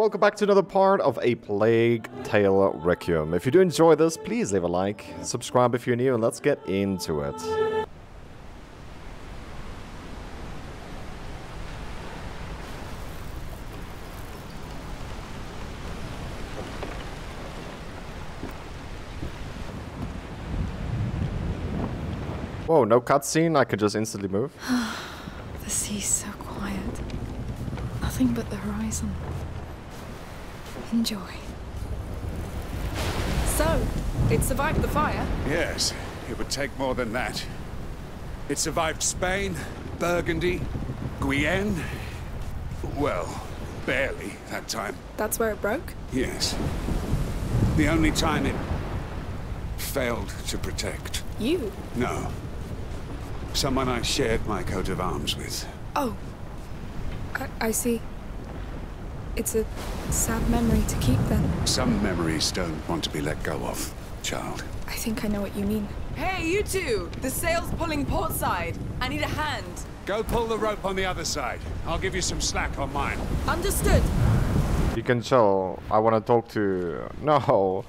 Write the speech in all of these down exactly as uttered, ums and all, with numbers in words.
Welcome back to another part of A Plague Tale Requiem. If you do enjoy this, please leave a like, subscribe if you're new, and let's get into it. Whoa, no cutscene? I could just instantly move. The sea's so quiet. Nothing but the horizon. Enjoy. So, it survived the fire? Yes, it would take more than that. It survived Spain, Burgundy, Guienne. Well, barely that time. That's where it broke? Yes. The only time it failed to protect. You? No. Someone I shared my coat of arms with. Oh. I, I see. It's a sad memory to keep then. Some memories don't want to be let go of, child. I think I know what you mean. Hey, you two! The sail's pulling port side. I need a hand. Go pull the rope on the other side. I'll give you some slack on mine. Understood. You can tell. I want to talk to... No.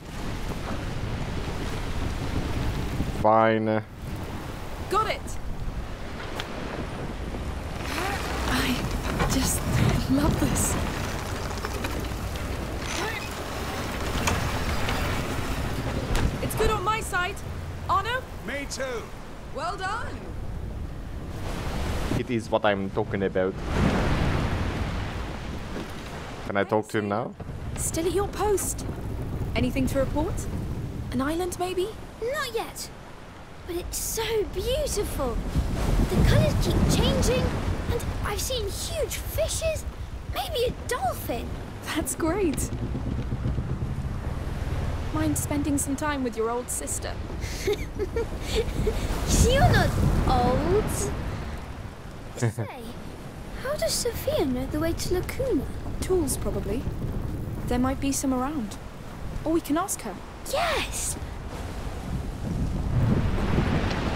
Fine. Got it. I just love this. Good on my side. Arnaud? Me too. Well done. It is what I'm talking about. Can I talk to him now? Still at your post. Anything to report? An island maybe? Not yet. But it's so beautiful. The colors keep changing and I've seen huge fishes. Maybe a dolphin. That's great. Mind spending some time with your old sister? You're not old. Say, how does Sophia know the way to Lacuna? Tools, probably. There might be some around. Or we can ask her. Yes!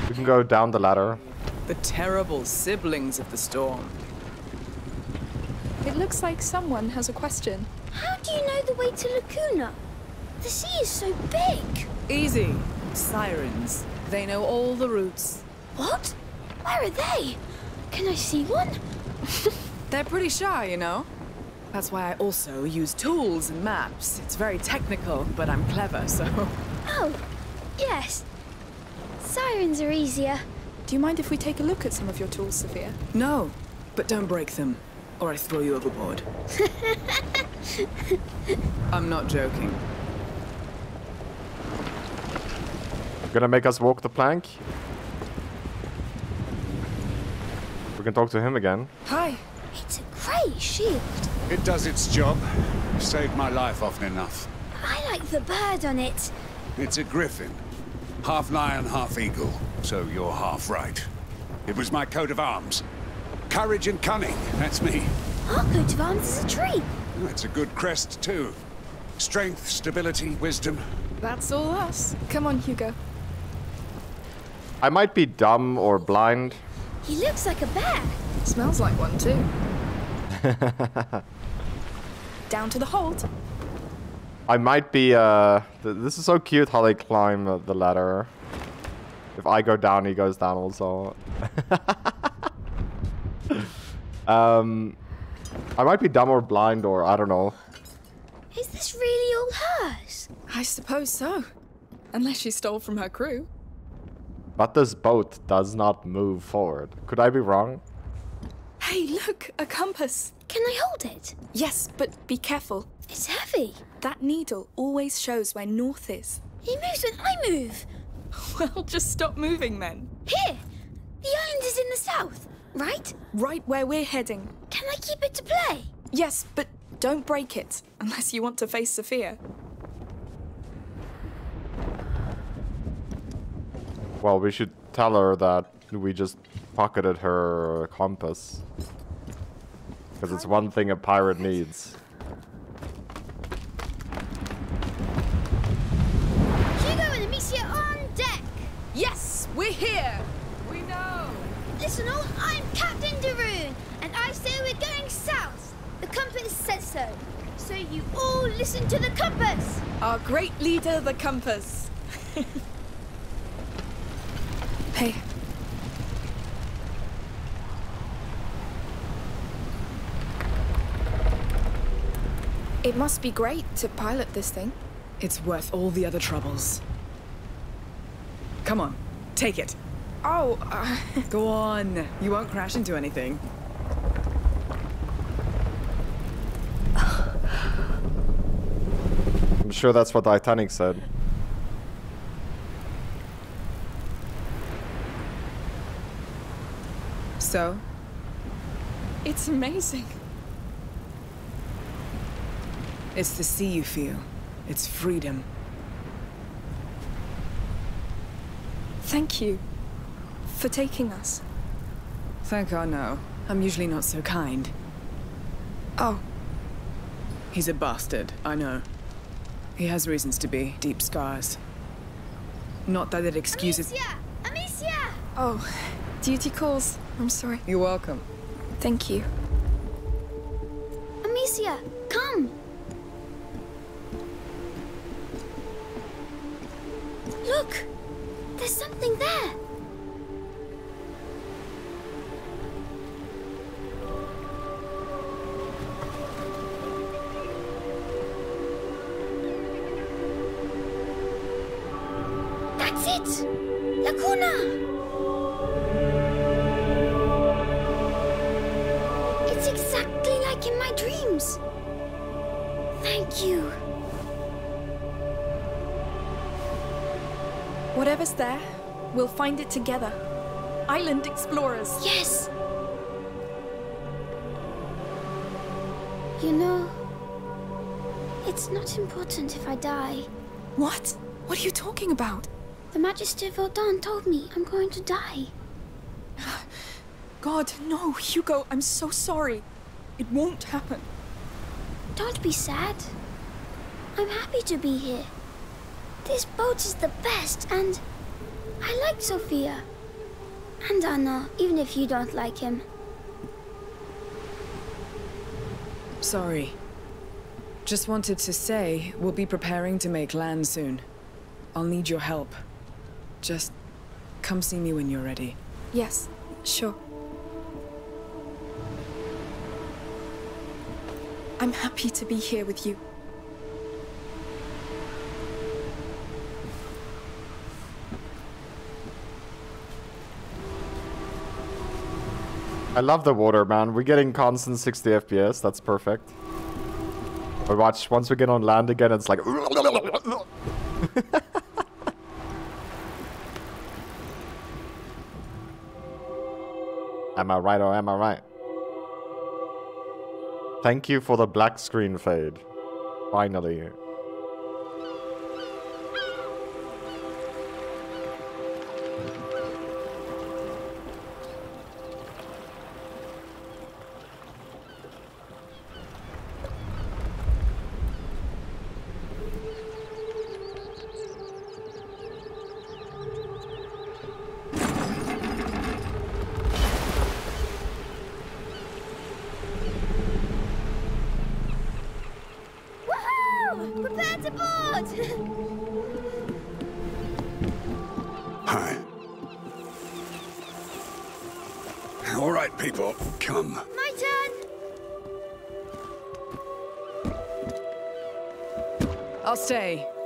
We can go down the ladder. The terrible siblings of the storm. It looks like someone has a question. How do you know the way to Lacuna? The sea is so big! Easy. Sirens. They know all the routes. What? Where are they? Can I see one? They're pretty shy, you know. That's why I also use tools and maps. It's very technical, but I'm clever, so... Oh, yes. Sirens are easier. Do you mind if we take a look at some of your tools, Sophia? No, but don't break them, or I throw you overboard. I'm not joking. Gonna make us walk the plank. We can talk to him again. Hi. It's a great shield. It does its job. Saved my life often enough. I like the bird on it. It's a griffin. Half lion, half eagle. So you're half right. It was my coat of arms. Courage and cunning. That's me. Our coat of arms is a tree. That's a good crest too. Strength, stability, wisdom. That's all us. Come on, Hugo. I might be dumb or blind. He looks like a bear. Smells like one too. Down to the hold. I might be, uh... Th this is so cute how they climb uh, the ladder. If I go down, he goes down also. um, I might be dumb or blind or I don't know. Is this really all hers? I suppose so. Unless she stole from her crew. But this boat does not move forward. Could I be wrong? Hey, look, a compass. Can I hold it? Yes, but be careful. It's heavy. That needle always shows where north is. It moves when I move. Well, just stop moving then. Here, the island is in the south, right? Right where we're heading. Can I keep it to play? Yes, but don't break it, unless you want to face Sophia. Well, we should tell her that we just pocketed her compass. Because it's one thing a pirate needs. Hugo and Amicia on deck! Yes, we're here! We know! Listen all, I'm Captain Darun, and I say we're going south. The compass says so. So you all listen to the compass! Our great leader, the compass. Hey. It must be great to pilot this thing. It's worth all the other troubles. Come on, take it. Oh, uh... Go on. You won't crash into anything. I'm sure that's what Titanic said. So? It's amazing. It's the sea you feel. It's freedom. Thank you for taking us. Thank Arnaud. I'm usually not so kind. Oh. He's a bastard, I know. He has reasons to be. Deep scars. Not that it excuses- Amicia! Amicia! Oh, duty calls. I'm sorry. You're welcome. Thank you. Amicia, come! Look! There's something there! That's it! Lacuna! It's exactly like in my dreams! Thank you. Whatever's there, we'll find it together. Island explorers. Yes! You know, it's not important if I die. What? What are you talking about? The Magister Vaudan told me I'm going to die. God, no, Hugo, I'm so sorry. It won't happen. Don't be sad. I'm happy to be here. This boat is the best, and I like Sophia. And Arnaud, even if you don't like him. Sorry. Just wanted to say, we'll be preparing to make land soon. I'll need your help. Just come see me when you're ready. Yes, sure. I'm happy to be here with you. I love the water, man. We're getting constant sixty F P S. That's perfect. But watch, once we get on land again, it's like... Am I right or am I right? Thank you for the black screen fade. Finally.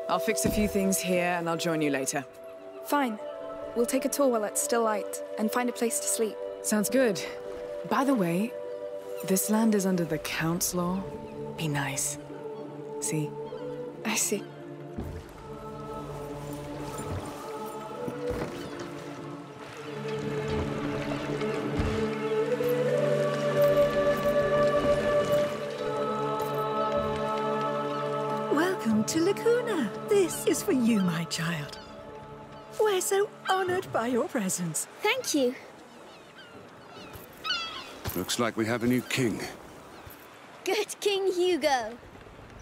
I'll fix a few things here, and I'll join you later. Fine. We'll take a tour while it's still light, and find a place to sleep. Sounds good. By the way, this land is under the Count's law. Be nice. See? I see. Welcome to Lacuna. This is for you, my child. We're so honored by your presence. Thank you. Looks like we have a new king. Good King Hugo.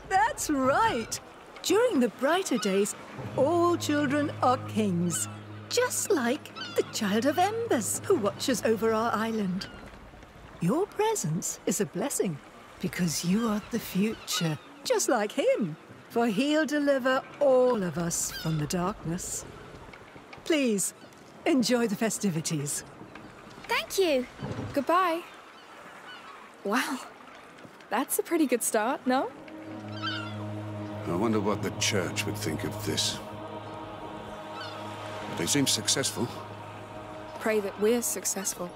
That's right. During the brighter days, all children are kings. Just like the Child of Embers, who watches over our island. Your presence is a blessing, because you are the future. just like him, for he'll deliver all of us from the darkness. Please, enjoy the festivities. Thank you. Goodbye. Wow, that's a pretty good start, no? I wonder what the church would think of this. They seem successful. Pray that we're successful.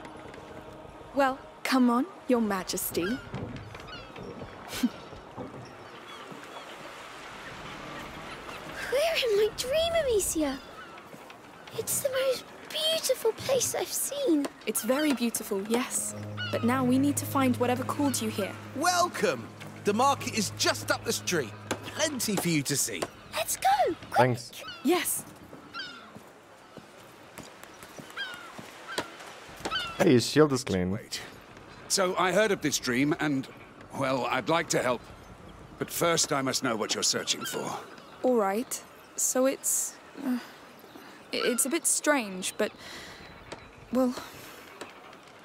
Well, come on, Your Majesty. We're in my dream, Amicia. It's the most beautiful place I've seen. It's very beautiful, yes. But now we need to find whatever called you here. Welcome! The market is just up the street. Plenty for you to see. Let's go! Quick. Thanks. Yes. Hey, his shield is clean. Wait. So I heard of this dream and, well, I'd like to help. But first I must know what you're searching for. All right. So it's... Uh... It's a bit strange, but... Well...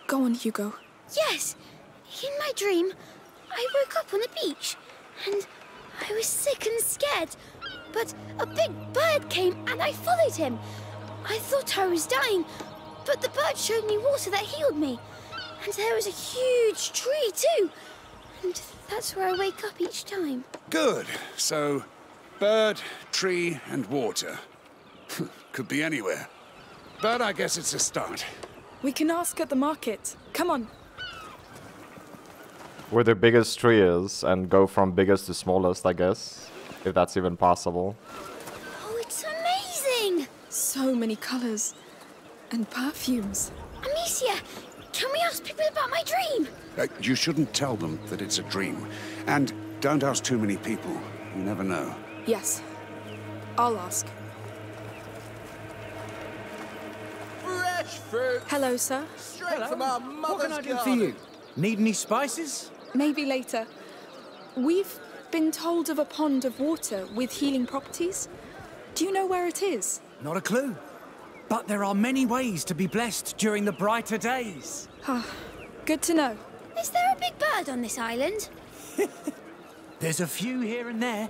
Go on, Hugo. Yes! In my dream, I woke up on a beach, and I was sick and scared. But a big bird came, and I followed him. I thought I was dying, but the bird showed me water that healed me. And there was a huge tree, too. And that's where I wake up each time. Good. So, bird, tree, and water. Could be anywhere. But I guess it's a start. We can ask at the market. Come on. Where the biggest tree is, and go from biggest to smallest, I guess. If that's even possible. Oh, it's amazing! So many colors. And perfumes. Amicia, can we ask people about my dream? Uh, you shouldn't tell them that it's a dream. And don't ask too many people. You never know. Yes. I'll ask. Fruit. Hello, sir. Straight Hello. From our mother's What can I do garden. For you? Need any spices? Maybe later. We've been told of a pond of water with healing properties. Do you know where it is? Not a clue. But there are many ways to be blessed during the brighter days. Ah, good to know. Is there a big bird on this island? There's a few here and there.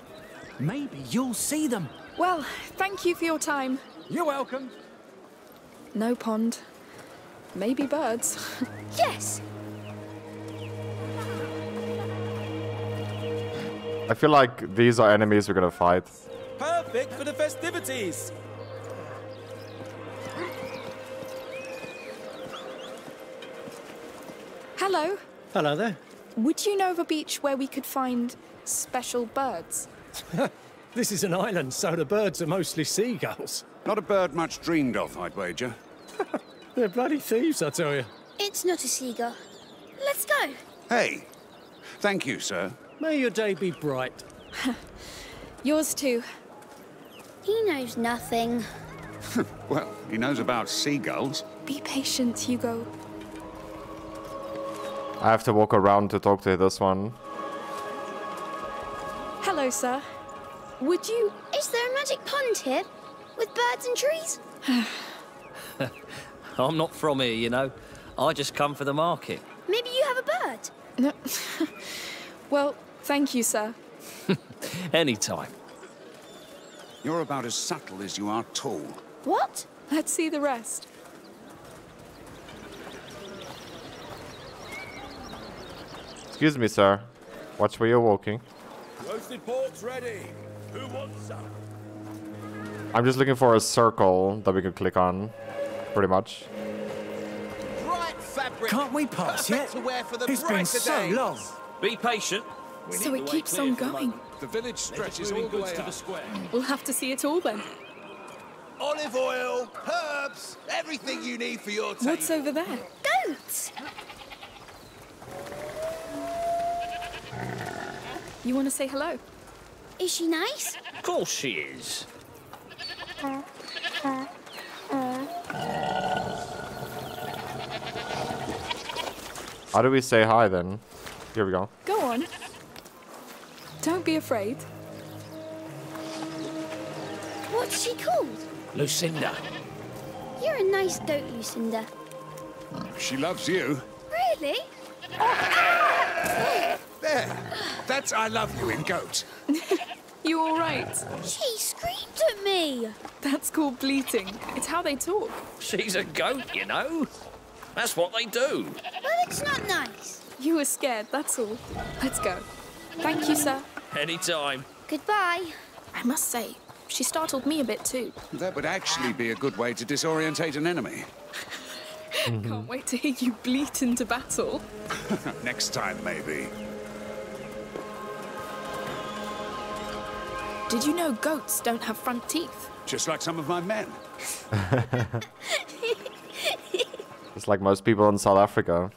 Maybe you'll see them. Well, thank you for your time. You're welcome. No pond. Maybe birds. Yes! I feel like these are enemies we're gonna fight. Perfect for the festivities! Hello. Hello there. Would you know of a beach where we could find special birds? This is an island, so the birds are mostly seagulls. Not a bird much dreamed of, I'd wager. They're bloody thieves, I tell you. It's not a seagull. Let's go. Hey. Thank you, sir. May your day be bright. Yours too. He knows nothing. Well, he knows about seagulls. Be patient, Hugo. I have to walk around to talk to this one. Hello, sir. Would you... Is there a magic pond here? With birds and trees? I'm not from here, you know. I just come for the market. Maybe you have a bird? Well, thank you, sir. Anytime. You're about as subtle as you are tall. What? Let's see the rest. Excuse me, sir. Watch where you're walking. Roasted pork's ready. Who wants some? I'm just looking for a circle that we can click on, pretty much. Can't we pass yet? It's been so long. Be patient. So it keeps on going. The village stretches all the way to the square. We'll have to see it all then. Olive oil, herbs, everything you need for your table. What's over there? Goats! You want to say hello? Is she nice? Of course she is. How do we say hi then? Here we go. Go on. Don't be afraid. What's she called? Lucinda. You're a nice goat, Lucinda. She loves you. Really? Ah! There There. That's I love you in goat. You all right? She screamed at me. That's called bleating. It's how they talk. She's a goat, you know. That's what they do. Well, it's not nice. You were scared, that's all. Let's go. Thank you, sir. Anytime. Goodbye. I must say, she startled me a bit too. That would actually be a good way to disorientate an enemy. Can't wait to hear you bleat into battle. Next time, maybe. Did you know goats don't have front teeth? Just like some of my men. It's like most people in South Africa,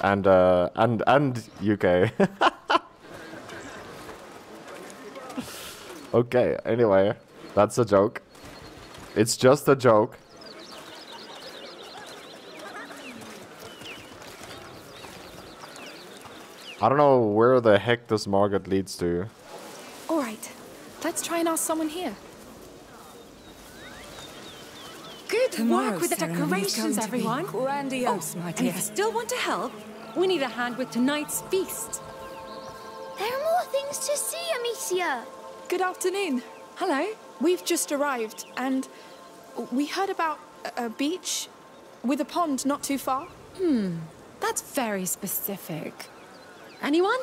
and uh, and and U K. Okay. Anyway, that's a joke. It's just a joke. I don't know where the heck this market leads to. All right. Let's try and ask someone here. Good Tomorrow work with the decorations, everyone. Grandiose, oh, my dear. And if you still want to help, we need a hand with tonight's feast. There are more things to see, Amicia. Good afternoon. Hello. We've just arrived, and we heard about a, a beach with a pond not too far. Hmm. That's very specific. Anyone?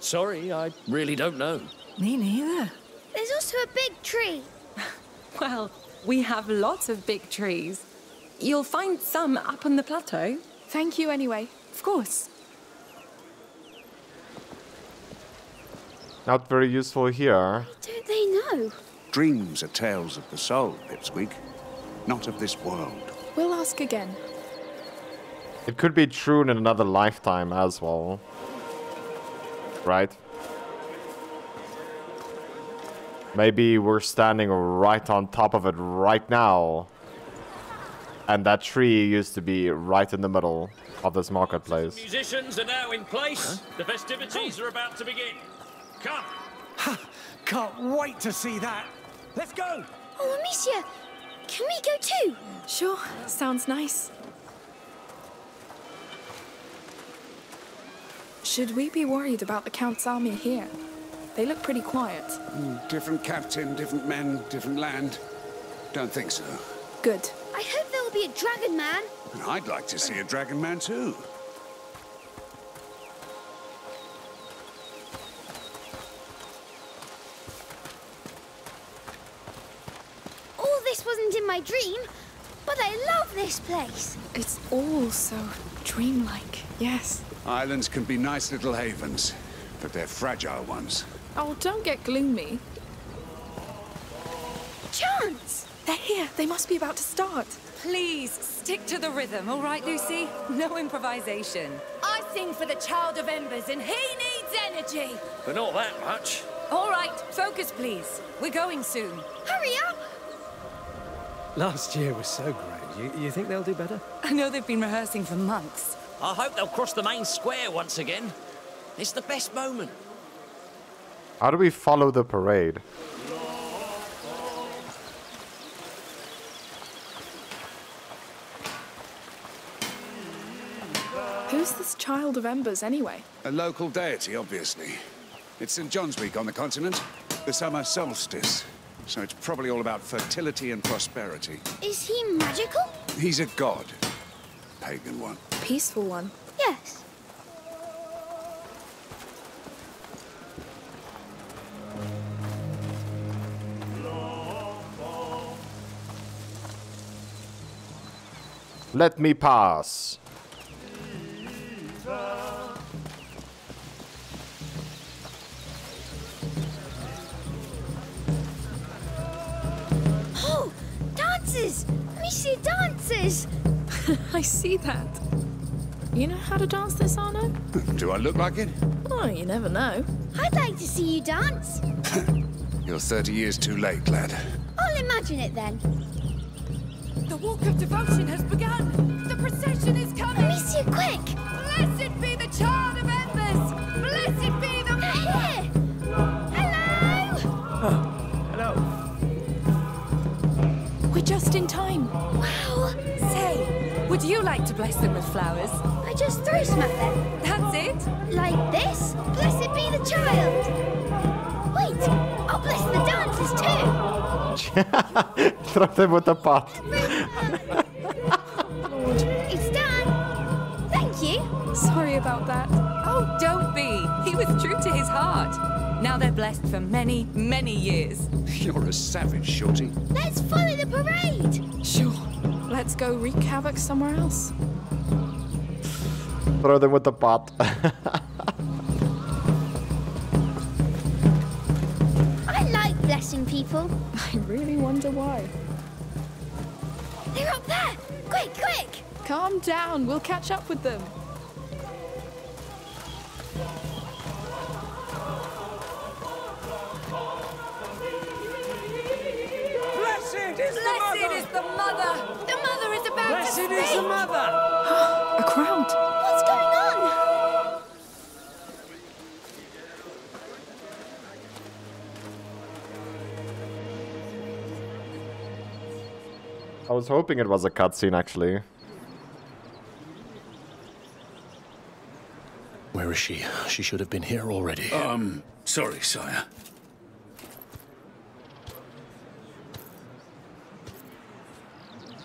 Sorry, I really don't know. Me neither. There's also a big tree. Well, we have lots of big trees. You'll find some up on the plateau. Thank you anyway. Of course. Not very useful here. Don't they know? Dreams are tales of the soul, Pipsqueak. Not of this world. We'll ask again. It could be true in another lifetime as well. Right? Maybe we're standing right on top of it right now. And that tree used to be right in the middle of this marketplace. The musicians are now in place. Huh? The festivities oh. are about to begin. Come. Ha, can't wait to see that. Let's go. Oh, Amicia, can we go too? Sure, sounds nice. Should we be worried about the Count's army here? They look pretty quiet. Mm, different captain, different men, different land. Don't think so. Good. I hope there will be a dragon man. And I'd like to see a dragon man too. All this wasn't in my dream, but I love this place. It's all so dreamlike, yes. Islands can be nice little havens, but they're fragile ones. Oh, don't get gloomy. Chance! They're here. They must be about to start. Please, stick to the rhythm, all right, Lucy? No improvisation. I sing for the Child of Embers, and he needs energy. But not that much. All right, focus, please. We're going soon. Hurry up! Last year was so great. You, you think they'll do better? I know they've been rehearsing for months. I hope they'll cross the main square once again. It's the best moment. How do we follow the parade? Who's this Child of Embers anyway? A local deity, obviously. It's Saint John's Week on the continent, the summer solstice. So it's probably all about fertility and prosperity. Is he magical? He's a god. Pagan one. Peaceful one? Yes. Let me pass. Oh, dances! Missy dances! I see that. You know how to dance this, Arnaud? Do I look like it? Oh, you never know. I'd like to see you dance. You're thirty years too late, lad. I'll imagine it then. The walk of devotion has begun! The procession is coming! Amicia, quick! Blessed be the Child of Embers! Blessed be the Mother! Hello! Oh, hello. We're just in time. Wow! Say, would you like to bless them with flowers? I just throw some at them. That's it? Like this? Blessed see the child. Wait, I'll bless the dancers too. Trochę mu to padł. It's done. Thank you. Sorry about that. Oh, don't be. He was true to his heart. Now they're blessed for many, many years. You're a savage, Shorty. Let's follow the parade. Sure. Let's go wreak havoc somewhere else. Throw them with the pot. I like blessing people. I really wonder why. They're up there. Quick, quick. Calm down. We'll catch up with them. Blessed is the mother! The mother is about to speak! Blessed is the mother! A crowd! What's going on? I was hoping it was a cutscene, actually. Where is she? She should have been here already. Um, sorry, sire.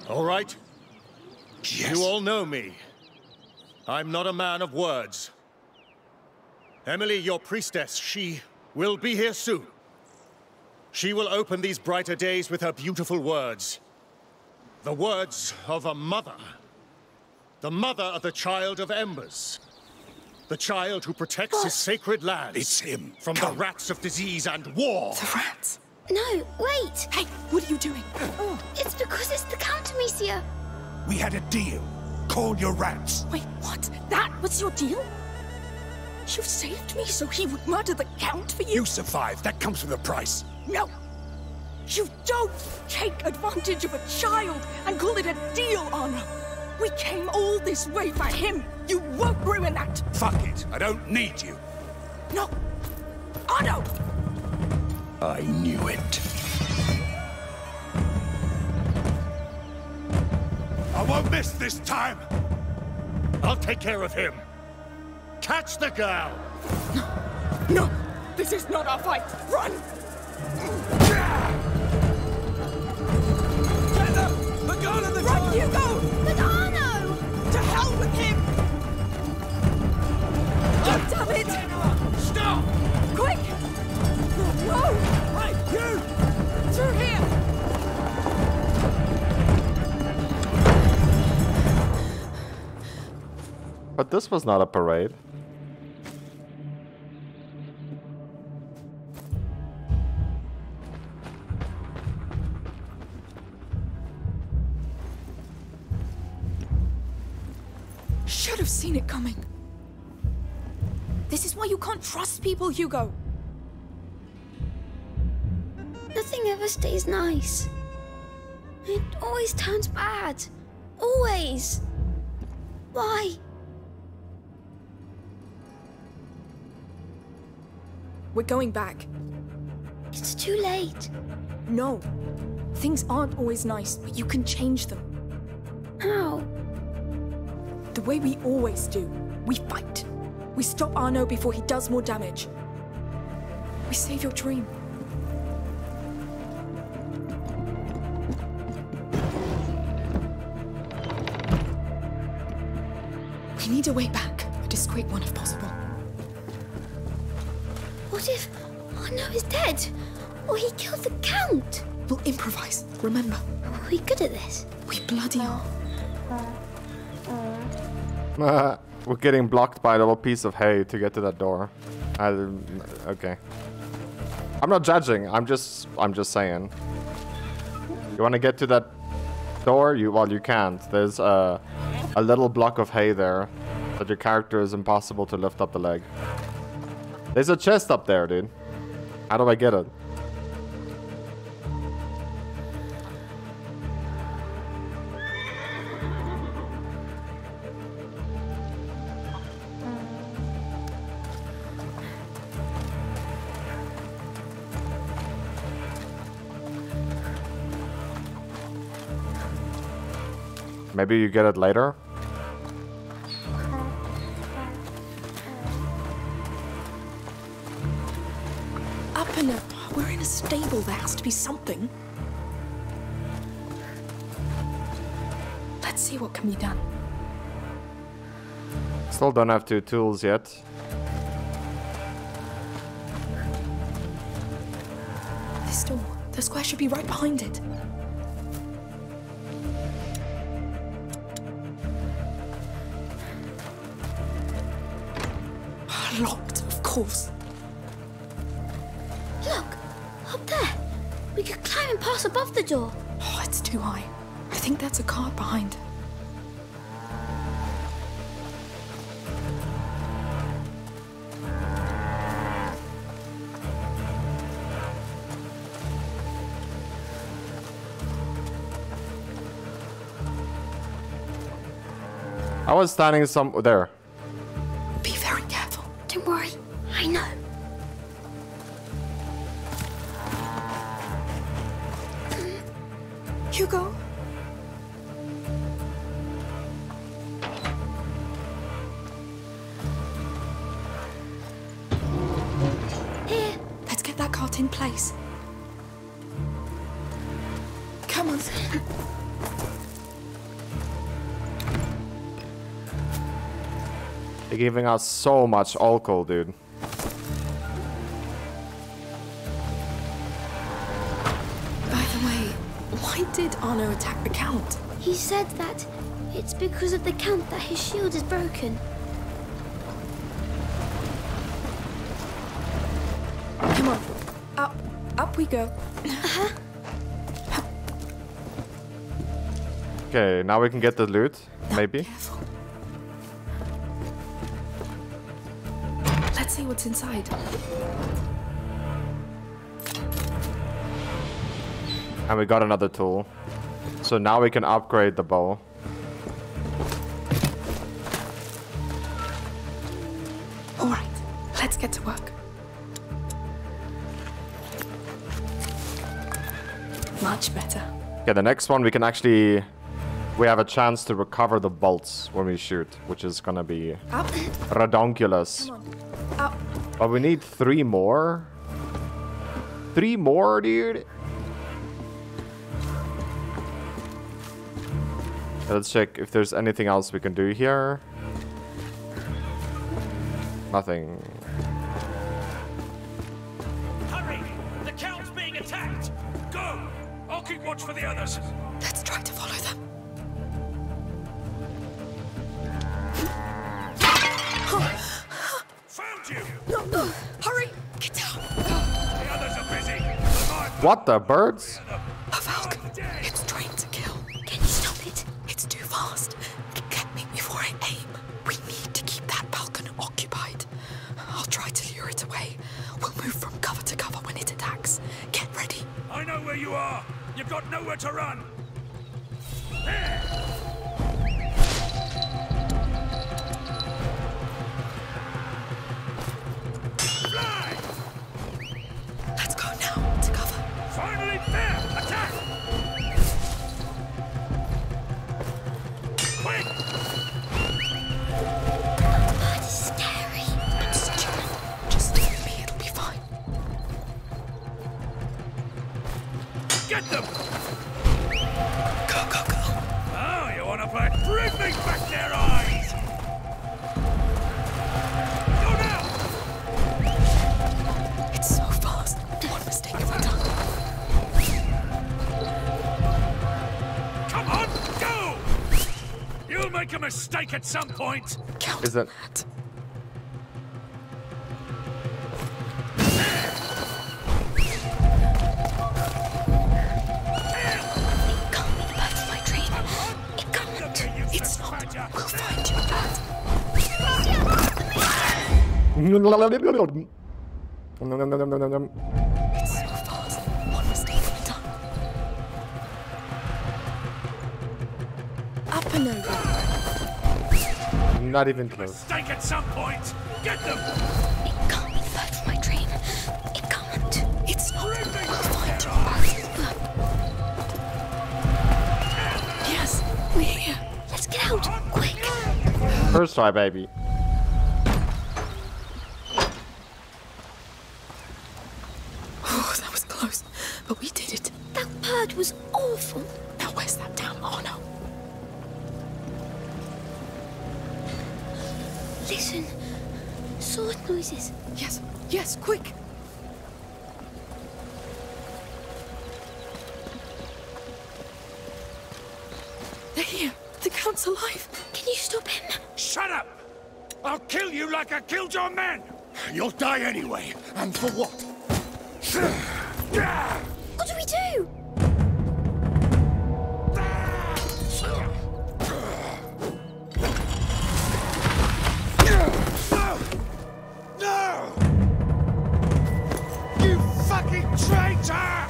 All right? Yes. You all know me. I'm not a man of words. Emily, your priestess, she will be here soon. She will open these brighter days with her beautiful words. The words of a mother. The mother of the Child of Embers. The child who protects what? his sacred lands. It's him. From Come. the rats of disease and war. The rats? No, wait! Hey, what are you doing? Oh. It's because it's the Count, Amicia. We had a deal. Call your rats. Wait, what? That was your deal? You saved me so he would murder the Count for you? You survived. That comes with a price. No! You don't take advantage of a child and call it a deal, Arnaud. We came all this way for him. You won't ruin that. Fuck it. I don't need you. No. Arnaud! I knew it. I won't miss this time. I'll take care of him. Catch the girl. No, no, this is not our fight. Run! Get them! The girl in the Run, child. Hugo! But Arnaud! To hell with him! Oh, damn it! Stop! Quick! No! Right, you! Through here! But this was not a parade. Should have seen it coming. This is why you can't trust people, Hugo. Nothing ever stays nice. It always turns bad. Always. Why? We're going back. It's too late. No. Things aren't always nice, but you can change them. How? The way we always do. We fight. We stop Arnaud before he does more damage. We save your dream. We need a way back, a discreet one if possible. What if Arnaud is dead? Or he killed the Count? We'll improvise, remember. Are we good at this? We bloody are. Uh, we're getting blocked by a little piece of hay to get to that door. I, okay. I'm not judging, I'm just, I'm just saying. You want to get to that door? You, well, you can't. There's a, a little block of hay there. That your character is impossible to lift up the leg. There's a chest up there, dude. How do I get it? Maybe you get it later? up and a, we're in a stable. There has to be something. Let's see what can be done. Still don't have two tools yet. This door. The square should be right behind it. Locked, of course. Look, up there. We could climb and pass above the door. Oh, it's too high. I think that's a cart behind. I was standing some there. Be very careful. Don't worry. I know. Hugo. Here. Let's get that cart in place. Come on. They're giving us so much alcohol, dude. By the way, why did Arnaud attack the Count? He said that it's because of the Count that his shield is broken. Come on, up, up we go. Uh-huh. Okay, now we can get the loot, maybe. Careful. See what's inside. And we got another tool. So now we can upgrade the bow. All right, let's get to work. Much better. Okay, the next one we can actually... We have a chance to recover the bolts when we shoot, which is gonna be Up. Redonkulous. Up. But we need three more. Three more, dude. Let's check if there's anything else we can do here. Nothing. Hurry! The Count's being attacked. Go! I'll keep watch for the others. Let's try to follow them. No, no. Hurry! Get down! The others are busy. What the birds? A falcon. It's trained to kill. Can you stop it? It's too fast. Get me before I aim. We need to keep that falcon occupied. I'll try to lure it away. We'll move from cover to cover when it attacks. Get ready. I know where you are. You've got nowhere to run. There. Mistake at some point. Count is that? that. It can't be the bird of my dream. It can't. It's not. We'll find you, bird. It's so fast. One mistake at a time. Up and over. Not even close. Mistake at some point. Get them. It can't be the bird of my dream. It can't. It's not. We'll find you. Yes, we're here. Let's get out, quick. First try, baby. close, but we did it. That bird was awful. Now where's that damn Arnaud? Listen. Sword noises. Yes, yes, quick. They're here. The Count's alive. Can you stop him? Shut up! I'll kill you like I killed your men! You'll die anyway. And for what? What do we do? No! You fucking traitor!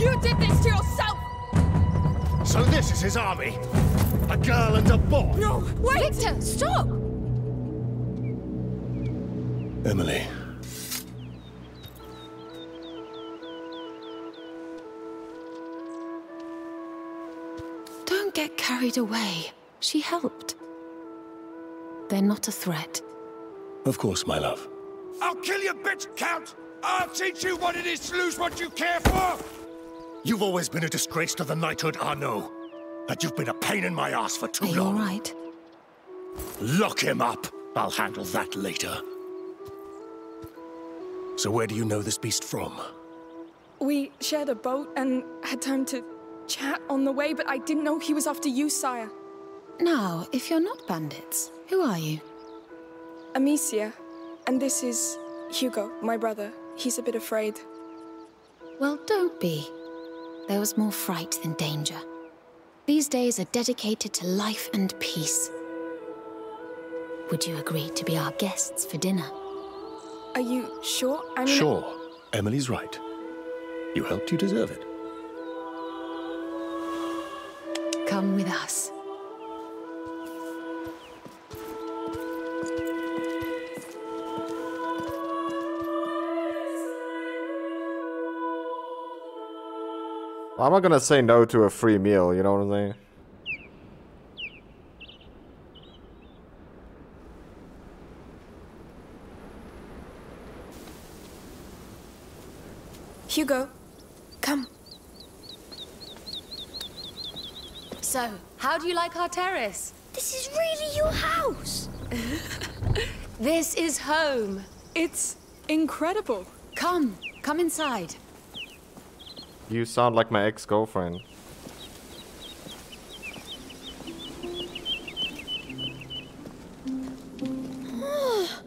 You did this to yourself! So this is his army? A girl and a boy? No! Wait! Victor, stop! Emily. Don't get carried away. She helped. They're not a threat. Of course, my love. I'll kill you, bitch, Count! I'll teach you what it is to lose what you care for! You've always been a disgrace to the knighthood, Arnaud. And you've been a pain in my ass for too Are long. Are you all right? Lock him up! I'll handle that later. So where do you know this beast from? We shared a boat and had time to chat on the way, but I didn't know he was after you, sire. Now, if you're not bandits, who are you? Amicia, and this is Hugo, my brother. He's a bit afraid. Well, don't be. There was more fright than danger. These days are dedicated to life and peace. Would you agree to be our guests for dinner? Are you sure? I'm sure. Emily's right. You helped, you deserve it. Come with us. I'm not gonna say no to a free meal, you know what I'm saying? Hugo, come. So, how do you like our terrace? This is really your house. This is home. It's incredible. Come, come inside. You sound like my ex-girlfriend. Oh,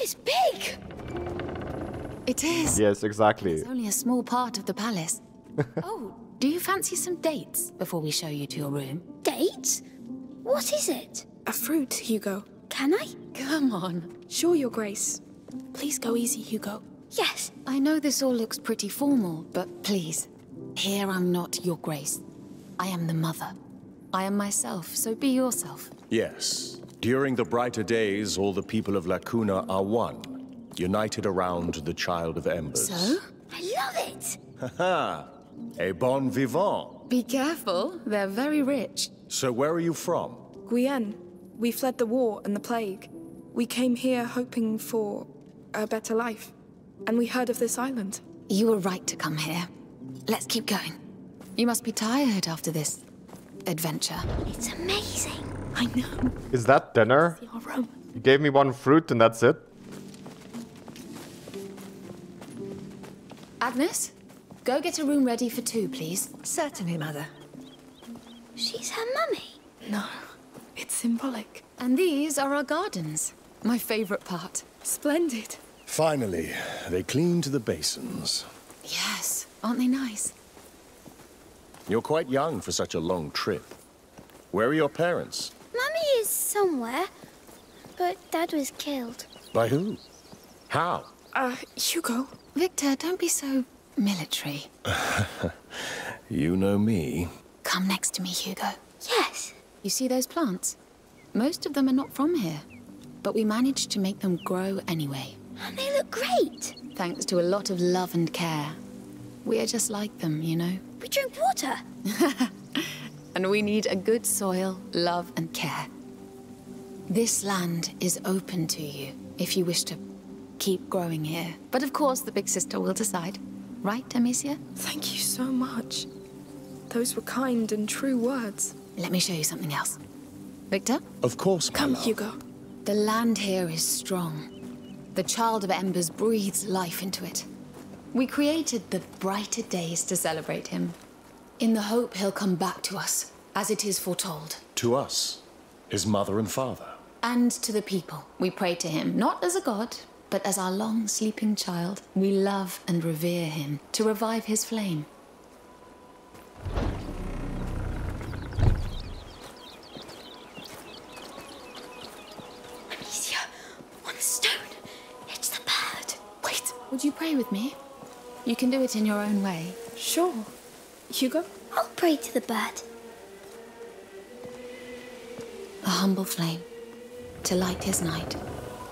it's big. It is. Yes, exactly. It's only a small part of the palace. Oh, do you fancy some dates before we show you to your room? Dates? What is it? A fruit, Hugo. Can I? Come on. Sure, Your Grace. Please go easy, Hugo. Yes. I know this all looks pretty formal, but please. Here I'm not Your Grace. I am the mother. I am myself, so be yourself. Yes. During the brighter days, all the people of Lacuna are one. United around the Child of Embers. So? I love it! Haha! A bon vivant! Be careful, they're very rich. So where are you from? Guienne. We fled the war and the plague. We came here hoping for a better life. And we heard of this island. You were right to come here. Let's keep going. You must be tired after this adventure. It's amazing. I know. Is that dinner? You gave me one fruit and that's it? Agnes, go get a room ready for two, please. Certainly, Mother. She's her mummy. No, it's symbolic. And these are our gardens. My favorite part. Splendid. Finally, they cleaned the basins. Yes, aren't they nice? You're quite young for such a long trip. Where are your parents? Mummy is somewhere, but Dad was killed. By who? How? Uh, Hugo. Victor, don't be so military. You know me. Come next to me, Hugo. Yes. You see those plants? Most of them are not from here, but we managed to make them grow anyway. And they look great. Thanks to a lot of love and care. We are just like them, you know. We drink water. And we need a good soil, love and care. This land is open to you if you wish to keep growing here. But of course, the big sister will decide. Right, Amicia? Thank you so much. Those were kind and true words. Let me show you something else. Victor? Of course, my love. Come, Hugo. The land here is strong. The Child of Embers breathes life into it. We created the brighter days to celebrate him, in the hope he'll come back to us, as it is foretold. To us, his mother and father. And to the people. We pray to him, not as a god, but as our long-sleeping child. We love and revere him, to revive his flame. Amicia, on the stone, it's the bird. Wait, would you pray with me? You can do it in your own way. Sure. Hugo? I'll pray to the bird. A humble flame, to light his night,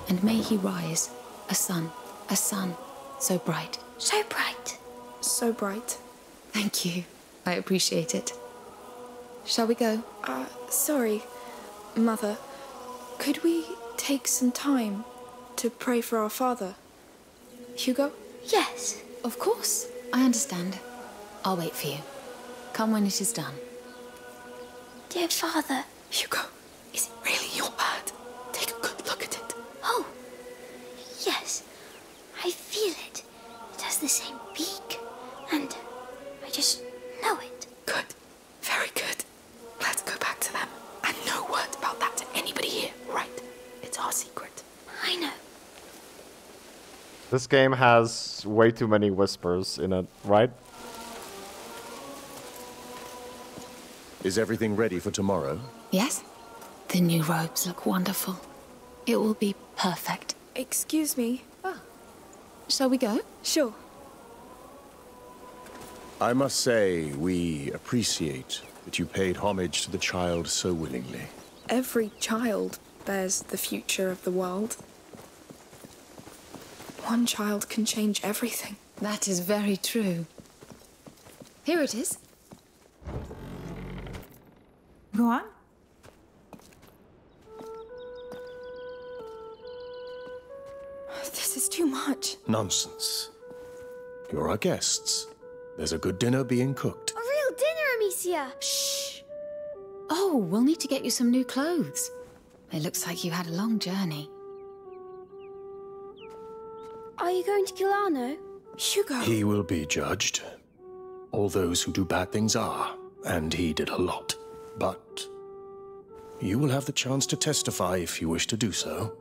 and may he rise, a sun, a sun, so bright. So bright. So bright. Thank you. I appreciate it. Shall we go? Uh, sorry, Mother. Could we take some time to pray for our father? Hugo? Yes. Of course. I understand. I'll wait for you. Come when it is done. Dear Father. Hugo, is it really your bird? Take a good look at it. Oh, yes. I feel it. It has the same beak, and I just know it. Good. Very good. Let's go back to them. And no word about that to anybody here, right? It's our secret. I know. This game has way too many whispers in it, right? Is everything ready for tomorrow? Yes. The new robes look wonderful. It will be perfect. Excuse me. Oh. Shall we go? Sure. I must say, we appreciate that you paid homage to the child so willingly. Every child bears the future of the world. One child can change everything. That is very true. Here it is. Go on. This is too much. Nonsense. You're our guests. There's a good dinner being cooked. A real dinner, Amicia! Shh! Oh, we'll need to get you some new clothes. It looks like you had a long journey. Are you going to kill Arnaud? Hugo! He will be judged. All those who do bad things are, and he did a lot. But you will have the chance to testify if you wish to do so.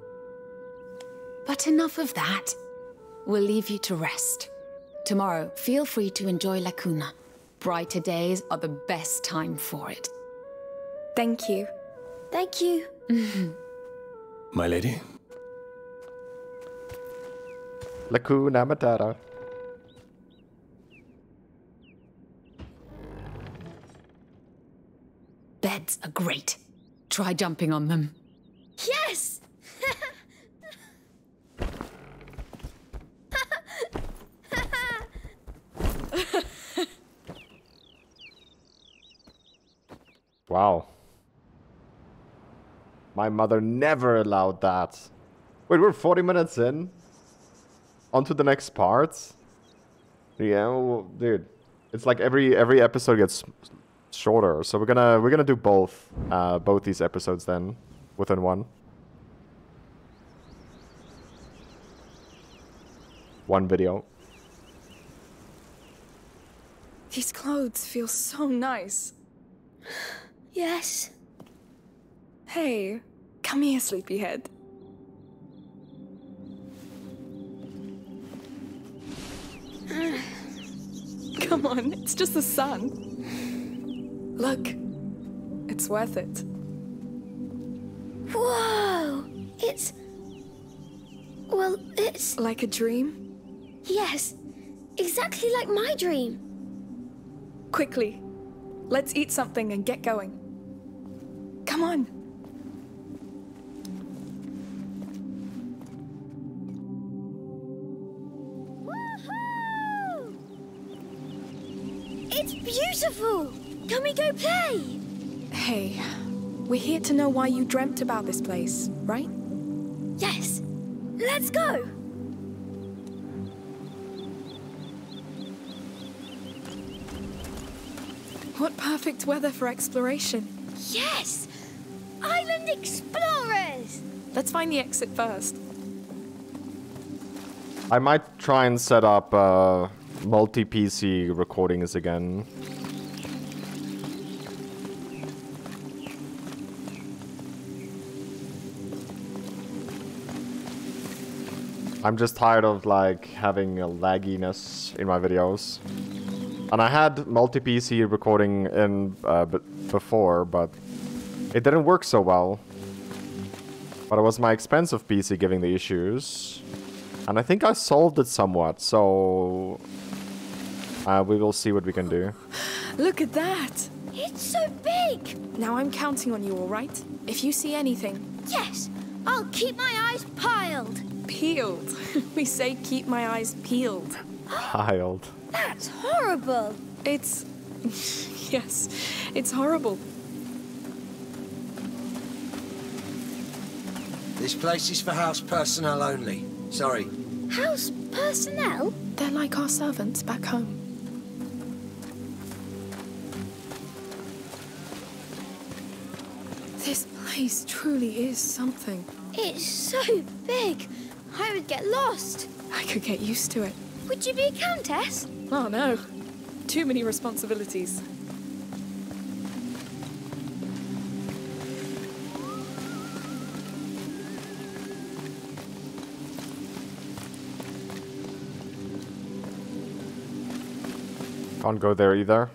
But enough of that. We'll leave you to rest. Tomorrow, feel free to enjoy Lacuna. Brighter days are the best time for it. Thank you. Thank you. My lady. Lacuna Matata. Beds are great. Try jumping on them. Yes! Wow. My mother never allowed that. Wait, we're forty minutes in? On to the next part? Yeah, well, dude. It's like every every episode gets shorter, so we're gonna we're gonna do both uh both these episodes then within one one video. These clothes feel so nice. Yes. Hey, come here, sleepyhead. Come on, it's just the sun. Look, it's worth it. Whoa! It's... Well, it's... Like a dream? Yes, exactly like my dream. Quickly, let's eat something and get going. Come on. Woohoo! It's beautiful! Can we go play? Hey, we're here to know why you dreamt about this place, right? Yes. Let's go. What perfect weather for exploration. Yes! Island explorers! Let's find the exit first. I might try and set up uh, multi-P C recordings again. I'm just tired of like having a lagginess in my videos. And I had multi-P C recording in uh, b before, but it didn't work so well. But it was my expensive P C giving the issues. And I think I solved it somewhat, so uh, we will see what we can do. Look at that! It's so big! Now I'm counting on you, all right? If you see anything... Yes! I'll keep my eyes piled! Peeled? We say keep my eyes peeled. Piled. That's horrible. It's... yes, it's horrible. This place is for house personnel only. Sorry. House personnel? They're like our servants back home. This place truly is something. It's so big. I would get lost. I could get used to it. Would you be a countess? Oh, no. Too many responsibilities. Can't go there either.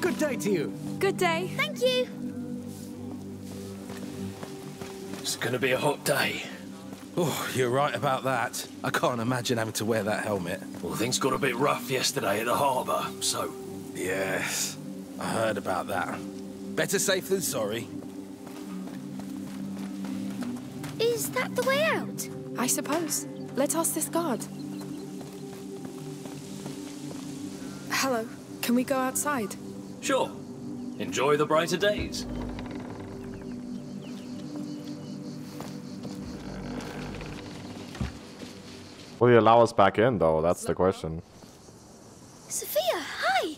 Good day to you. Good day. Thank you. It's gonna be a hot day. Oh, you're right about that. I can't imagine having to wear that helmet. Well, things got a bit rough yesterday at the harbour, so... Yes, I heard about that. Better safe than sorry. Is that the way out? I suppose. Let's ask this guard. Hello. Can we go outside? Sure. Enjoy the brighter days. Will you allow us back in, though? That's the question. Sophia, hi!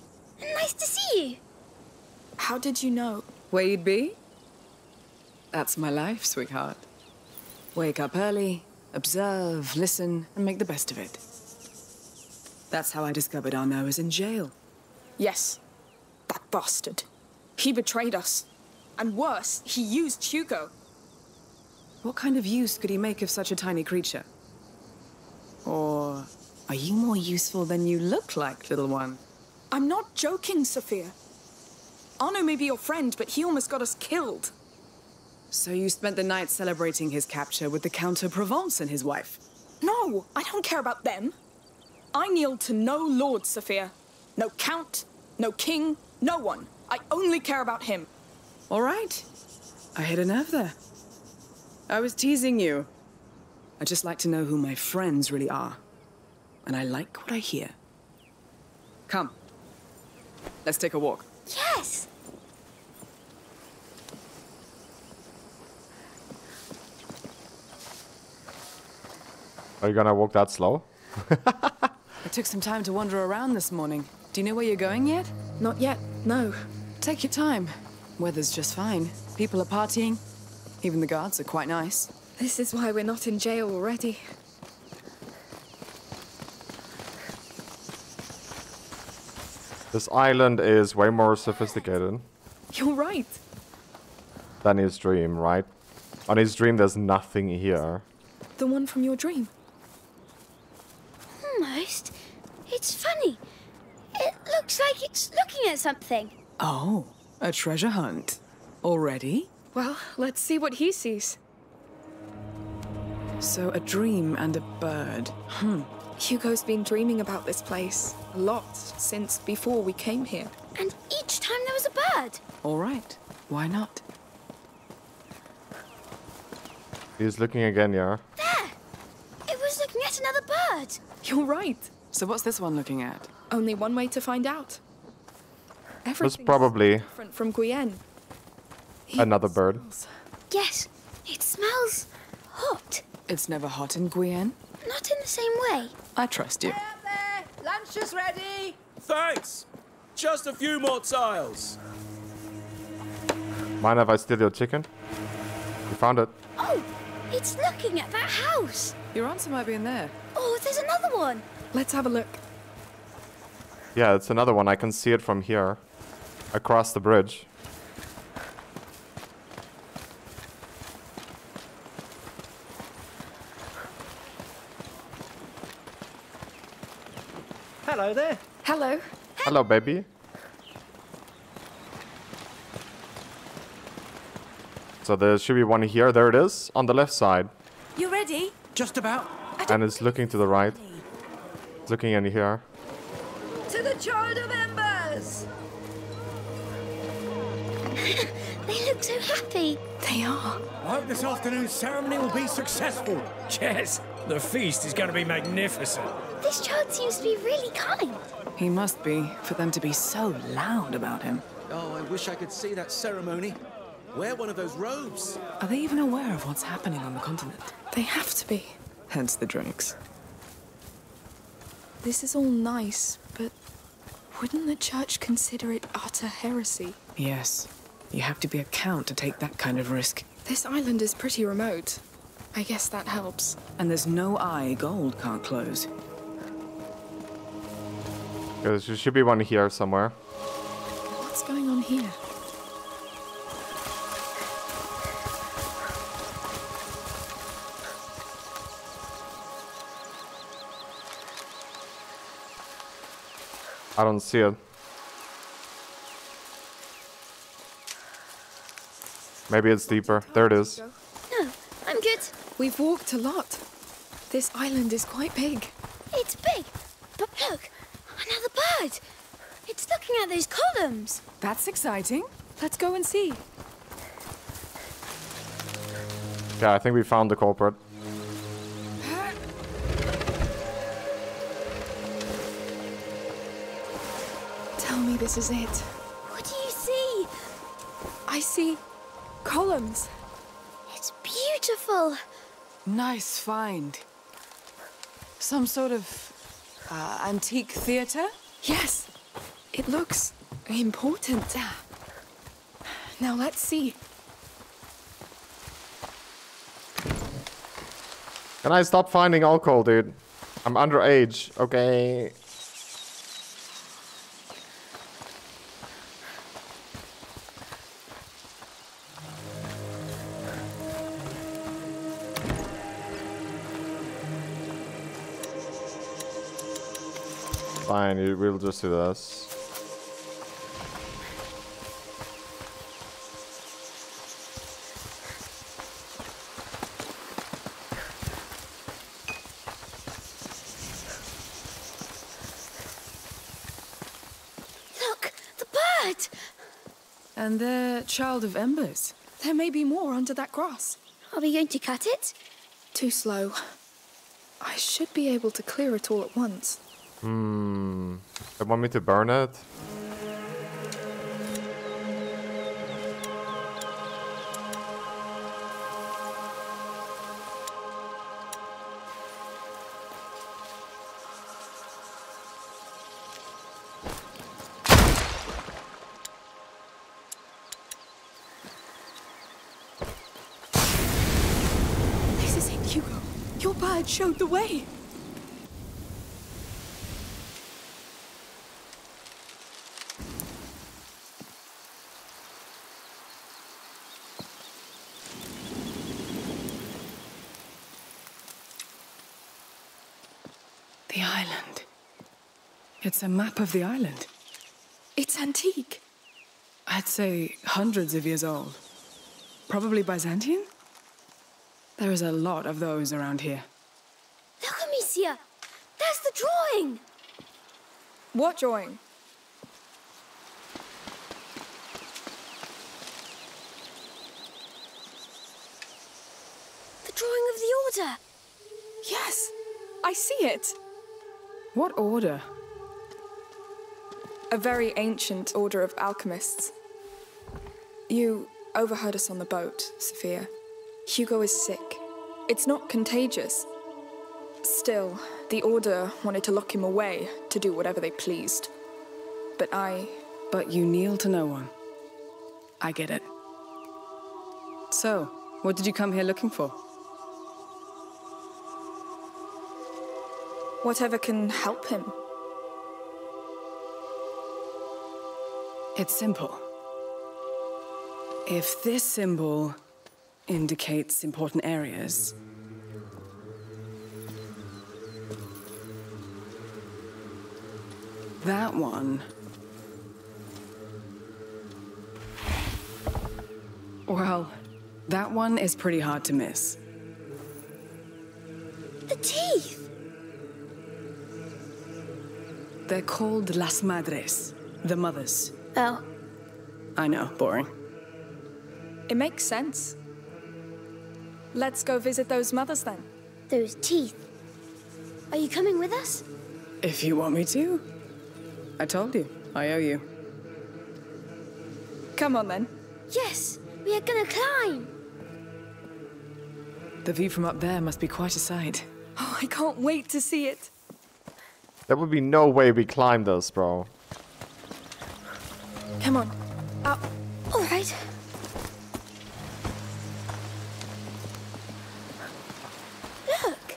Nice to see you! How did you know? Where you'd be? That's my life, sweetheart. Wake up early, observe, listen, and make the best of it. That's how I discovered Arnaud was in jail. Yes. That bastard. He betrayed us. And worse, he used Hugo. What kind of use could he make of such a tiny creature? Or are you more useful than you look like, little one? I'm not joking, Sophia. Arnaud may be your friend, but he almost got us killed. So you spent the night celebrating his capture with the Count of Provence and his wife? No, I don't care about them. I kneel to no lord, Sophia. No count, no king, no one. I only care about him. All right. I hit a nerve there. I was teasing you. I just like to know who my friends really are. And I like what I hear. Come. Let's take a walk. Yes! Are you gonna walk that slow? I took some time to wander around this morning. Do you know where you're going yet? Not yet, no. Take your time. Weather's just fine. People are partying. Even the guards are quite nice. This is why we're not in jail already. This island is way more sophisticated. You're right. Than his dream, right? On his dream, there's nothing here. The one from your dream? Almost. It's funny. It looks like it's looking at something. Oh, a treasure hunt. Already? Well, let's see what he sees. So, a dream and a bird. Hmm. Hugo's been dreaming about this place a lot since before we came here. And each time there was a bird. All right. Why not? He's looking again, yeah. There! It was looking at another bird. You're right. So what's this one looking at? Only one way to find out. Everything's probably different from Guienne. Another bird. Yes, it smells hot. It's never hot in Guienne. Not in the same way? I trust you. Hey, up there. Lunch is ready. Thanks. Just a few more tiles. Mind if I steal your chicken? You found it. Oh, it's looking at that house. Your answer might be in there. Oh, there's another one. Let's have a look. Yeah, it's another one. I can see it from here. Across the bridge. Hello there. Hello. Hello, baby. So there should be one here. There it is. On the left side. You ready? Just about. And it's looking to the right. It's looking in here. To the Child of Embers. They look so happy. They are. I hope this afternoon's ceremony will be successful. Cheers. The feast is going to be magnificent. This child seems to be really kind. He must be, for them to be so loud about him. Oh, I wish I could see that ceremony. Wear one of those robes. Are they even aware of what's happening on the continent? They have to be. Hence the drinks. This is all nice, but wouldn't the church consider it utter heresy? Yes. You have to be a count to take that kind of risk. This island is pretty remote. I guess that helps. And there's no eye gold can't close. There should be one here somewhere. What's going on here? I don't see it. Maybe it's deeper. There it is. No, I'm good. We've walked a lot. This island is quite big. It's big, but look. Another bird! It's looking at those columns! That's exciting. Let's go and see. Yeah, I think we found the culprit. Tell me this is it. What do you see? I see columns. It's beautiful. Nice find. Some sort of... Uh, antique theatre? Yes. It looks important. Now let's see. Can I stop finding alcohol, dude? I'm underage. Okay. Fine, we'll just do this. Look, the bird! And the Child of Embers. There may be more under that grass. Are we going to cut it? Too slow. I should be able to clear it all at once. Hmm. They want me to burn it? This is it, Hugo. Your bird showed the way. It's a map of the island. It's antique. I'd say hundreds of years old. Probably Byzantine? There is a lot of those around here. Look, Amicia! There's the drawing! What drawing? The drawing of the order! Yes! I see it! What order? A very ancient order of alchemists. You overheard us on the boat, Sophia. Hugo is sick. It's not contagious. Still, the Order wanted to lock him away to do whatever they pleased. But I... But you kneel to no one. I get it. So, what did you come here looking for? Whatever can help him. It's simple. If this symbol indicates important areas... That one... Well, that one is pretty hard to miss. The teeth! They're called Las Madres, the mothers. Oh. I know, boring. It makes sense. Let's go visit those mothers then. Those teeth. Are you coming with us? If you want me to. I told you, I owe you. Come on then. Yes! We are gonna climb! The view from up there must be quite a sight. Oh, I can't wait to see it! There would be no way we climb this, bro. Come on. Up. Alright. Look!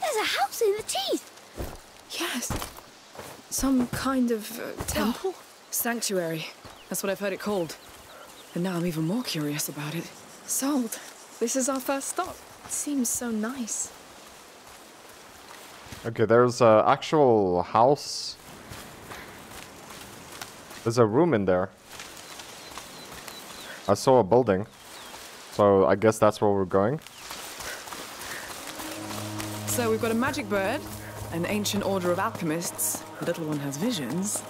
There's a house in the teeth! Yes. Some kind of uh, temple? Oh. Sanctuary. That's what I've heard it called. And now I'm even more curious about it. Sold. This is our first stop. It seems so nice. Okay, there's an actual house. There's a room in there. I saw a building. So I guess that's where we're going. So we've got a magic bird, an ancient order of alchemists. The little one has visions.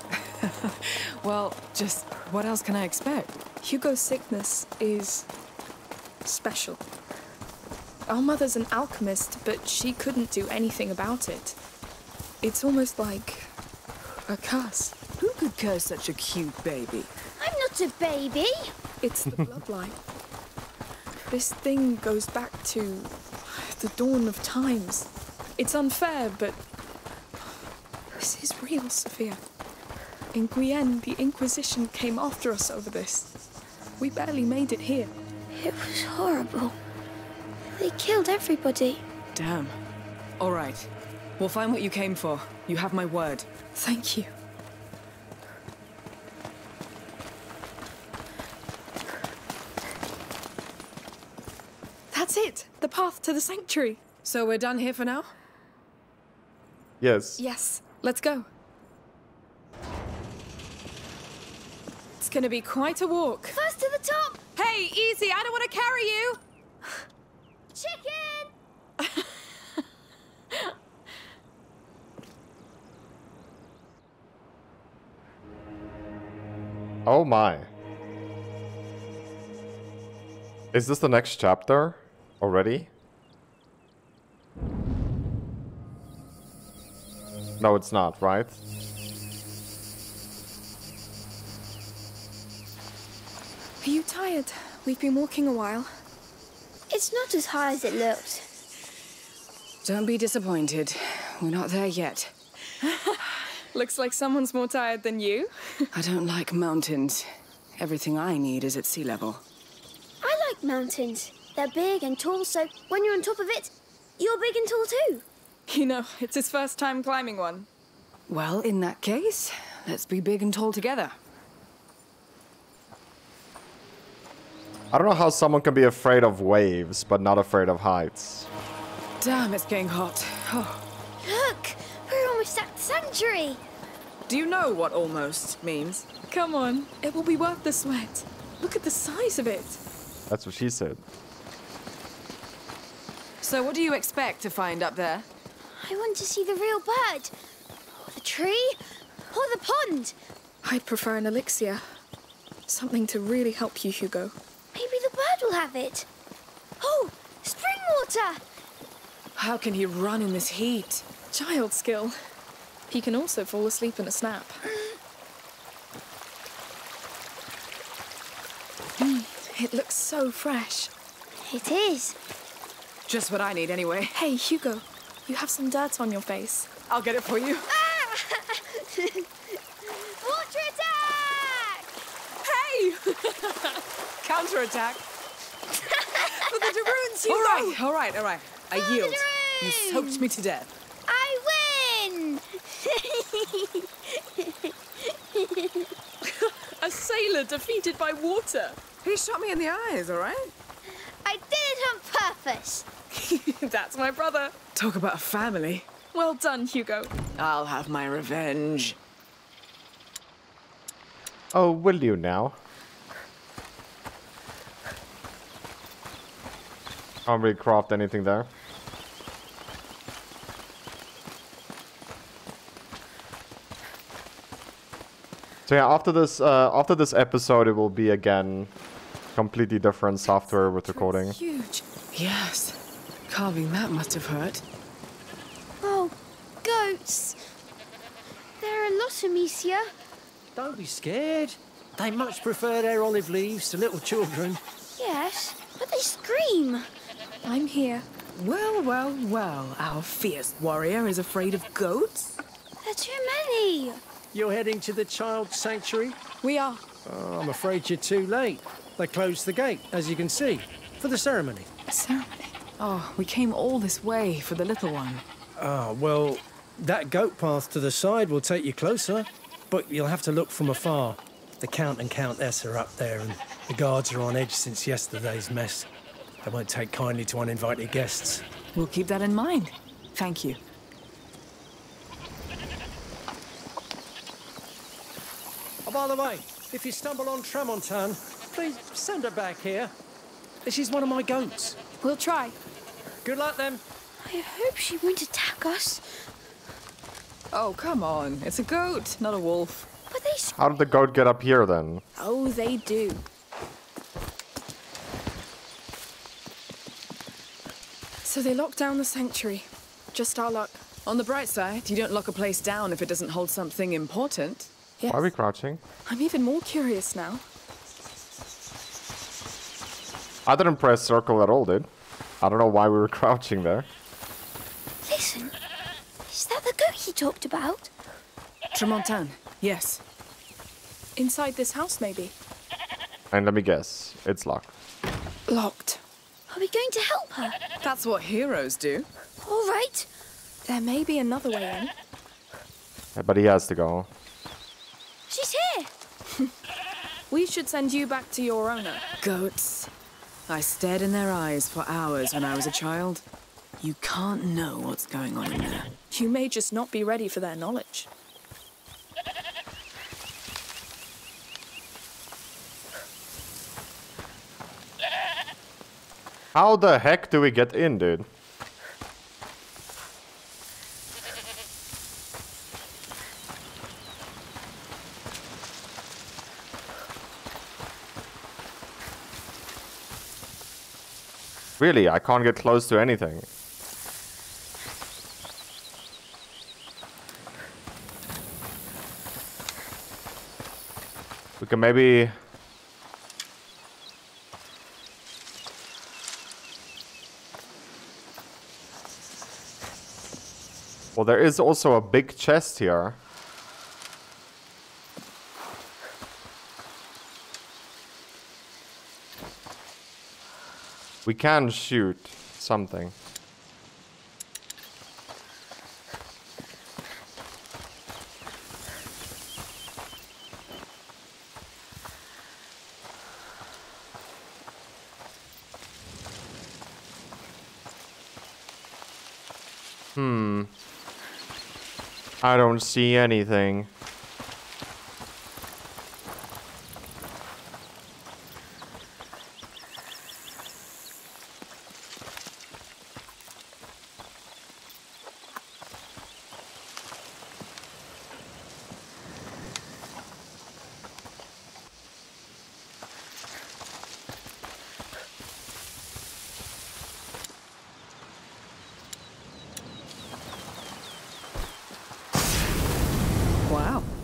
Well, just what else can I expect? Hugo's sickness is special. Our mother's an alchemist, but she couldn't do anything about it. It's almost like a curse. Who could curse such a cute baby? I'm not a baby! It's the bloodline. This thing goes back to the dawn of times. It's unfair, but this is real, Sophia. In Guienne, the Inquisition came after us over this. We barely made it here. It was horrible. They killed everybody. Damn. All right. We'll find what you came for. You have my word. Thank you. That's it. The path to the sanctuary. So we're done here for now? Yes. Yes. Let's go. It's gonna be quite a walk. First to the top! Hey, easy, I don't want to carry you! Chicken! Oh my. Is this the next chapter already? No, it's not, right? Are you tired? We've been walking a while. It's not as high as it looked. Don't be disappointed. We're not there yet. Looks like someone's more tired than you. I don't like mountains. Everything I need is at sea level. I like mountains. They're big and tall, so when you're on top of it, you're big and tall too. You know, it's his first time climbing one. Well, in that case, let's be big and tall together. I don't know how someone can be afraid of waves, but not afraid of heights. Damn, it's getting hot. Oh. Look! We're almost at the sanctuary! Do you know what almost means? Come on, it will be worth the sweat. Look at the size of it. That's what she said. So what do you expect to find up there? I want to see the real bird. Or the tree. Or the pond. I'd prefer an elixir. Something to really help you, Hugo. Maybe the bird will have it. Oh, spring water! How can he run in this heat? Child skill. He can also fall asleep in a snap. mm, it looks so fresh. It is. Just what I need anyway. Hey, Hugo, You have some dirt on your face. I'll get it for you. Ah! Water attack! Hey! Counter-attack. For the Darunes, you all know. Right, all right, all right. I For yield. You soaked me to death. I win! A sailor defeated by water. He shot me in the eyes, all right? I did it on purpose. That's my brother. Talk about a family. Well done, Hugo. I'll have my revenge. Oh, will you now? Can't really craft anything there. So yeah, after this, uh, after this episode, it will be again completely different software with recording. Huge. Yes. Carving that must have hurt. Oh, goats. There are a lot, Amicia. Don't be scared. They much prefer their olive leaves to little children. Yes, but they scream. I'm here. Well, well, well. Our fierce warrior is afraid of goats? There are too many. You're heading to the child sanctuary? We are. Oh, I'm afraid you're too late. They closed the gate, as you can see, for the ceremony. A ceremony? Oh, we came all this way for the little one. Ah, well, that goat path to the side will take you closer, but you'll have to look from afar. The Count and Countess are up there, and the guards are on edge since yesterday's mess. They won't take kindly to uninvited guests. We'll keep that in mind. Thank you. Oh, by the way, if you stumble on Tramontane, please send her back here. She's one of my goats. We'll try. Good luck, then. I hope she won't attack us. Oh, come on. It's a goat, not a wolf. But they... How did the goat get up here, then? Oh, they do. So they locked down the sanctuary. Just our luck. On the bright side, you don't lock a place down if it doesn't hold something important. Yes. Why are we crouching? I'm even more curious now. I didn't press circle at all, dude. I don't know why we were crouching there. Listen, is that the goat he talked about? Tramontane, yes. Inside this house, maybe. And let me guess, it's locked. Locked. Are we going to help her? That's what heroes do. All right. There may be another way in. Yeah, but he has to go. She's here. We should send you back to your owner. Goats. I stared in their eyes for hours when I was a child. You can't know what's going on in there. You may just not be ready for their knowledge. How the heck do we get in, dude? Really, I can't get close to anything. We can maybe... Well, there is also a big chest here. We can shoot something. Hmm. I don't see anything.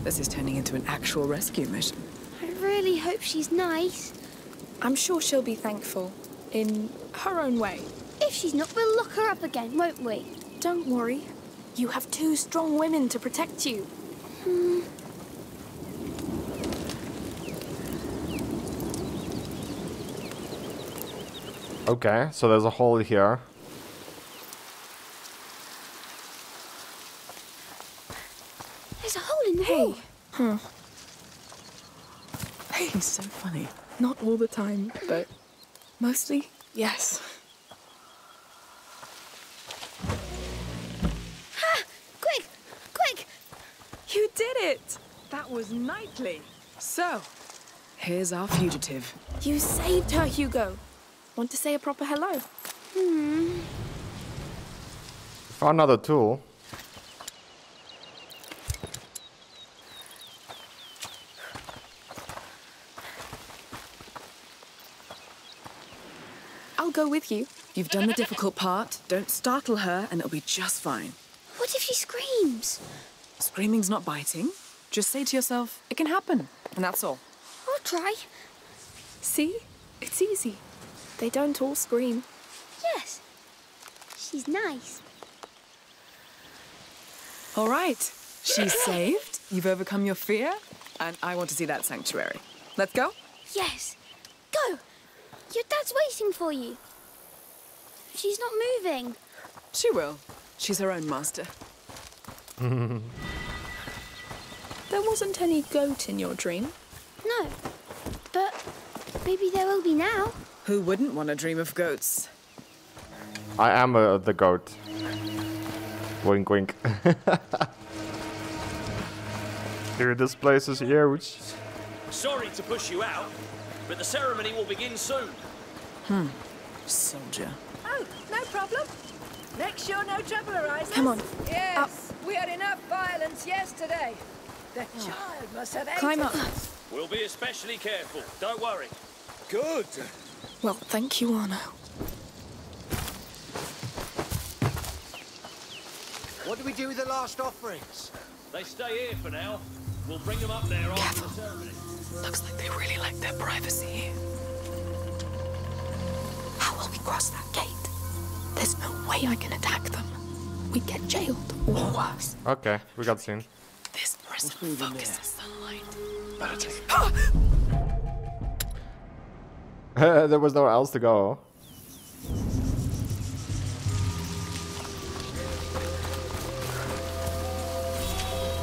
This is turning into an actual rescue mission. I really hope she's nice. I'm sure she'll be thankful, in her own way. If she's not, we'll lock her up again, won't we? Don't worry. You have two strong women to protect you. Hmm. Okay, so there's a hole here. There's a hole in the wall. Hey. Huh. Hey. He's so funny. Not all the time, but mostly, yes. Ha! Quick! Quick! You did it! That was knightly. So, here's our fugitive. You saved her, Hugo. Want to say a proper hello? Hmm. Found another tool. I'll go with you. You've done the difficult part. Don't startle her and it'll be just fine. What if she screams? Screaming's not biting. Just say to yourself, it can happen. And that's all. I'll try. See? It's easy. They don't all scream. Yes. She's nice. All right. She's saved. You've overcome your fear. And I want to see that sanctuary. Let's go? Yes. Go. Your dad's waiting for you. She's not moving. She will. She's her own master. There wasn't any goat in your dream. No. But maybe there will be now. Who wouldn't want to dream of goats? I am uh, the goat. Wink, wink. Dude, this place is huge. Sorry to push you out, but the ceremony will begin soon. Hmm. Soldier. Oh, no problem. Make sure no trouble arises. Come on. Yes, up. We had enough violence yesterday. The oh. child must have entered. Climb up. We'll be especially careful. Don't worry. Good. Well, thank you, Arnaud. What do we do with the last offerings? They stay here for now. We'll bring them up there after the ceremony. Looks like they really like their privacy here. How will we cross that gate? There's no way I can attack them. We get jailed or worse. Okay, we got seen. This prison focuses sunlight. Better take it. There was nowhere else to go.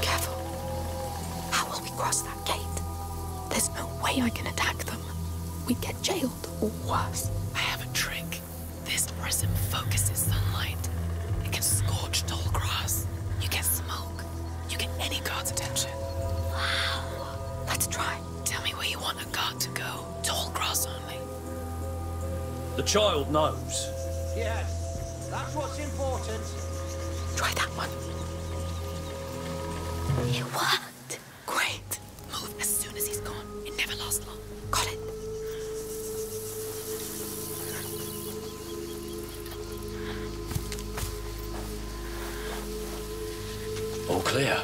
Careful. How will we cross that gate? There's no way I can attack them. We'd get jailed or worse. I have a trick. This prism focuses sunlight. It can scorch tall grass. You get smoke. You get any guard's attention. Wow. Let's try. Tell me where you want a guard to go. Tall grass only. The child knows. Yeah, that's what's important. Try that one. It worked. Great. Move as soon as he's gone. It never lasts long. Got it. All clear.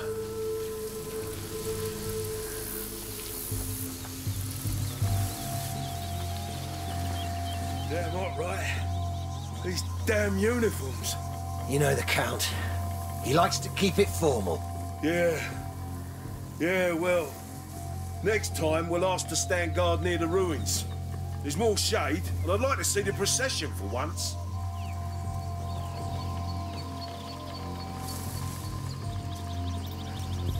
Damn hot, right? These damn uniforms. You know the Count. He likes to keep it formal. Yeah. Yeah, well, next time we'll ask to stand guard near the ruins. There's more shade, and I'd like to see the procession for once.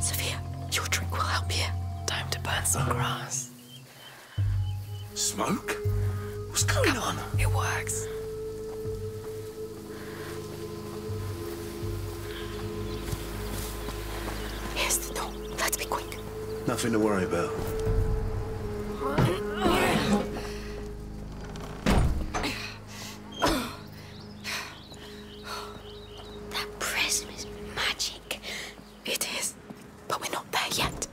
Sophia, your drink will help here. Time to burn some grass. Smoke? What's going on? It works. Here's the door. Let's be quick. Nothing to worry about. That prism is magic. It is, but we're not there yet.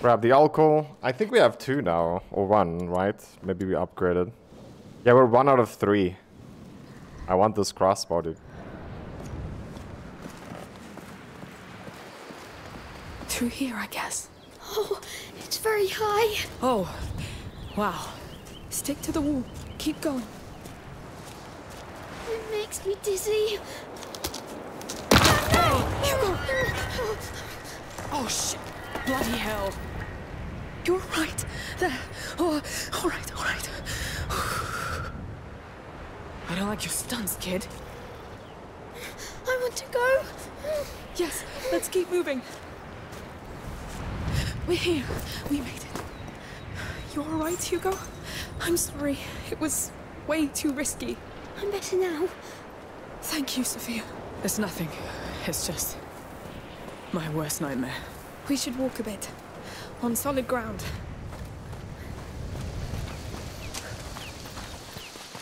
Grab the alcohol. I think we have two now, or one, right? Maybe we upgraded. Yeah, we're one out of three. I want this crossbow, dude. Through here, I guess. Oh, it's very high. Oh, wow. Stick to the wall. Keep going. makes me dizzy. Oh, oh shit! Bloody hell! You're right there. Oh, all right, all right. I don't like your stunts, kid. I want to go. Yes, let's keep moving. We're here. We made it. You all right, Hugo? I'm sorry. It was way too risky. I'm better now. Thank you, Sophia. It's nothing. It's just my worst nightmare. We should walk a bit. On solid ground.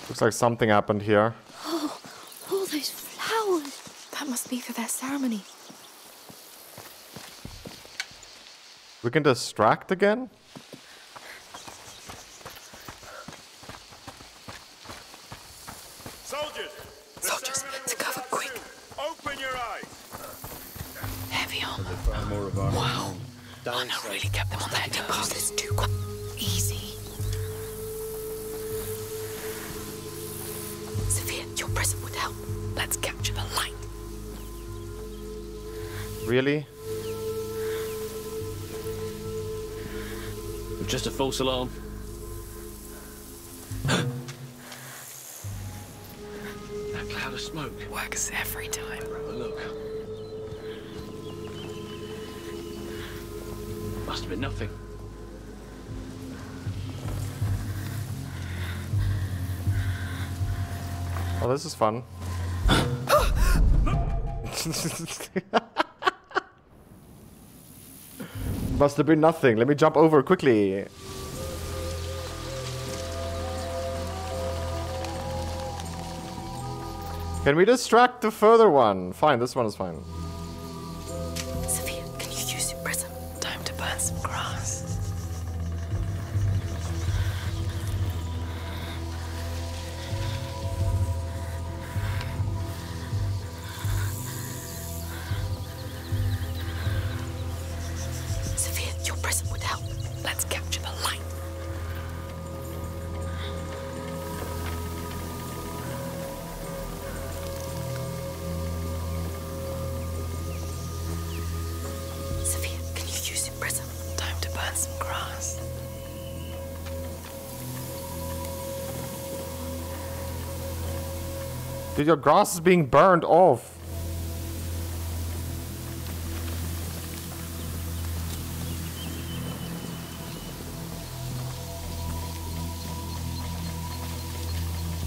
Looks like something happened here. Oh, all those flowers. That must be for their ceremony. We can distract again? Soldiers! Soldiers, to cover, quick! Open your eyes! Heavy armor. Wow. Arnaud really kept them on their deposits too quick. Easy. Sophia, your present would help. Let's capture the light. Really? Just a false alarm. That cloud of smoke works every time. Look. Must have been nothing. Oh, this is fun. Must have been nothing. Let me jump over quickly. Can we distract the further one? Fine, this one is fine. Sophia, can you use your prism? Time to burn some grass. Dude, your grass is being burned off.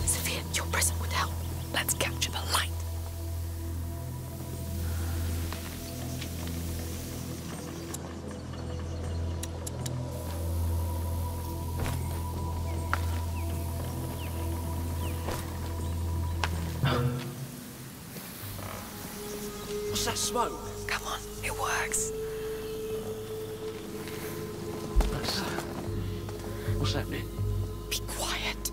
Sophia, your present would help. Let's capture the light. Smoke. Come on, it works. What's that? What's happening? Be quiet.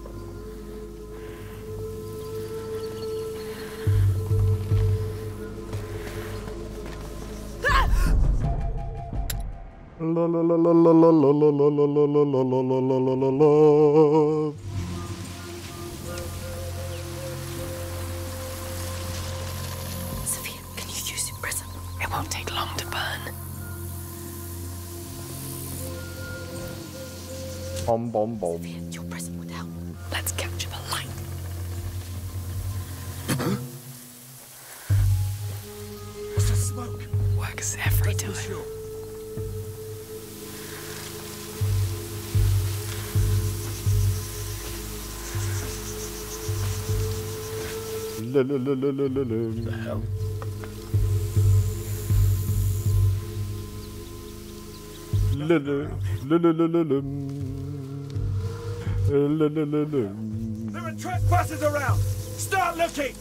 Ah! Bom, bom, bom. Your present would help. Let's capture the light. What's the smoke? Works every time. Sure. What the hell? There are trespassers around! Start looking!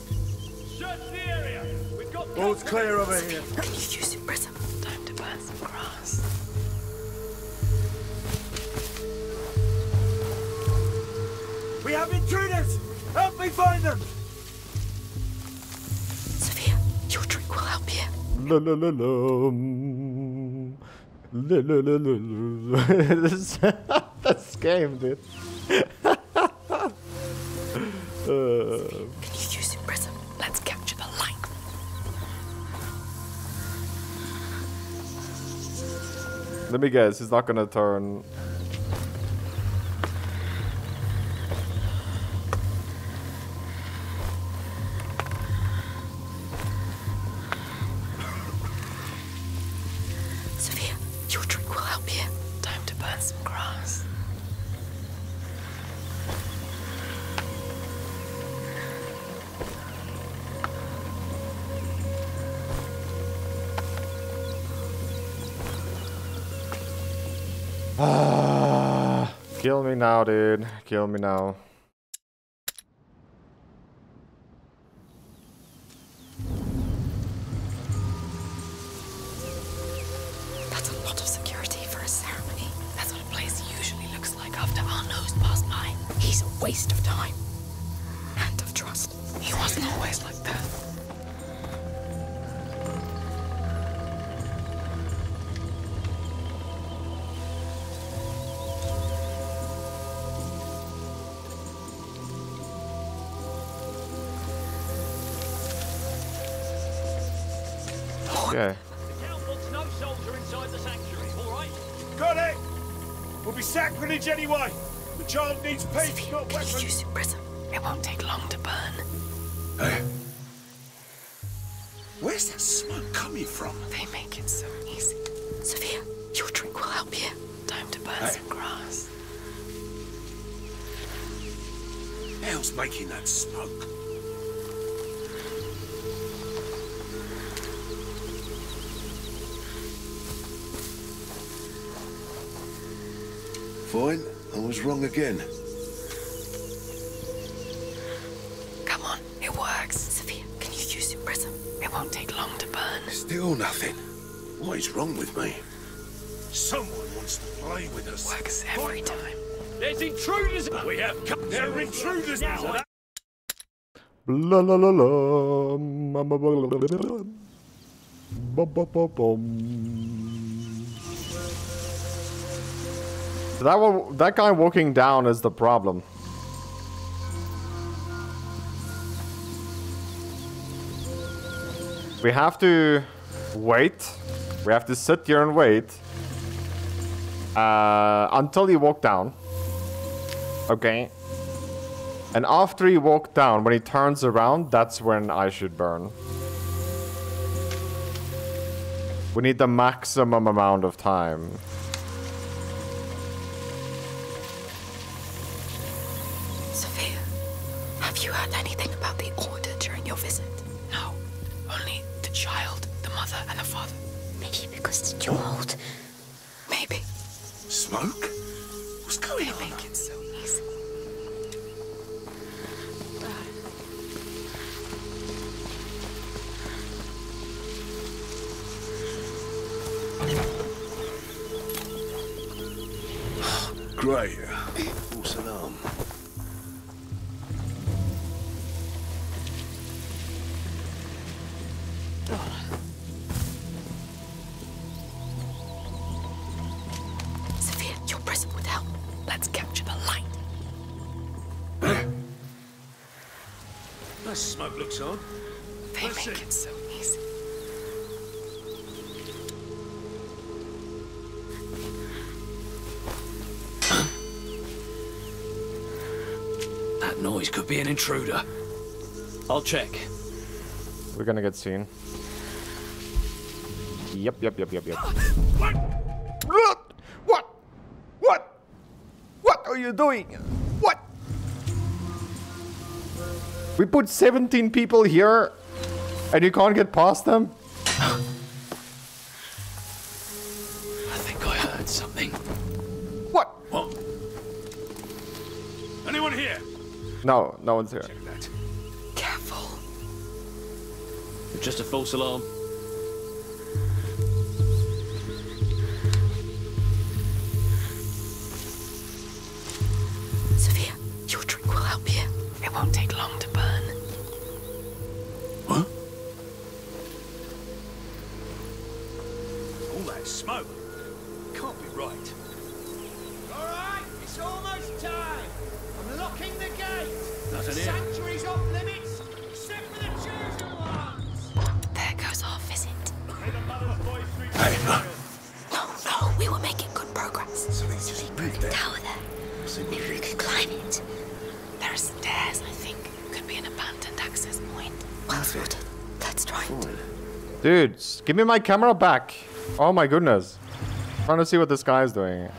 Shut the area! We've got all's clear over here. Can you use your prism? Time to burn some grass. We have intruders! Help me find them! Sophia, your drink will help you. That's game, dude. uh. Can you use your present? Let's capture the light. Let me guess, he's not gonna turn. Kill me now, dude. Kill me now. That's a lot of security for a ceremony. That's what a place usually looks like after Arnaud's passed by. He's a waste of time. And of trust. He wasn't always like that. Okay. The Count wants no soldier inside the sanctuary, alright? Got it! We'll be sacrilege anyway! The child needs peace, not weapons! Can you use your prism? It won't take long to burn. Hey. Where's that smoke coming from? They make it so easy. Sophia, your drink will help you. Time to burn hey. some grass. Hell's making that smoke? Fine, I was wrong again. Come on, it works. Sophia, can you use your prism? It won't take long to burn. Still nothing. What is wrong with me? Someone wants to play with us. Works every Fine. time. There's intruders! We have come. There are intruders now! La la la la. Ba ba ba bum. So that one, that guy walking down is the problem. We have to wait. We have to sit here and wait uh, until he walks down. Okay. And after he walks down, when he turns around, that's when I should burn. We need the maximum amount of time. Sophia, have you heard anything about the order during your visit? No, only the child, the mother, and the father. Maybe because it's too old. Maybe. Smoke? What's going on? They make it so easy. Great. False alarm. Sophia, your present would help. Let's capture the light. That smoke looks on. They Let's make see. it so easy. That noise could be an intruder. I'll check. We're gonna get seen. Yep, yep, yep, yep, yep. What? What? What? What? What are you doing? What? We put seventeen people here and you can't get past them? I think I heard something. What? What? Anyone here? No, no one's here. Check that. Careful. Just a false alarm. Sophia, your drink will help you. It won't take long to burn. What? All that smoke can't be right. All right, it's almost time. I'm locking the gate. Nothing the sanctuary's off limits, except for the church. paper. No, no, we were making good progress. So there's a big burning tower there. Maybe we could climb it. There are stairs, I think. Could be an abandoned access point. Well sorted. Let's try it. Dude, give me my camera back. Oh my goodness. I'm trying to see what this guy's doing.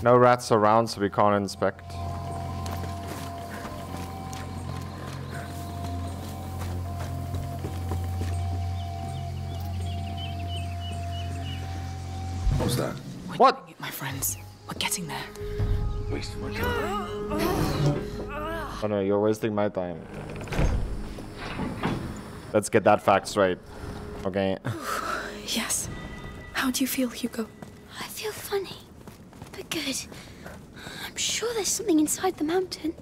No rats around, so we can't inspect. What was that? What? My friends, we're getting there. Wasting my time. Oh no, you're wasting my time. Let's get that fact straight. Okay. Yes. How do you feel, Hugo? I feel funny. Good. I'm sure there's something inside the mountain.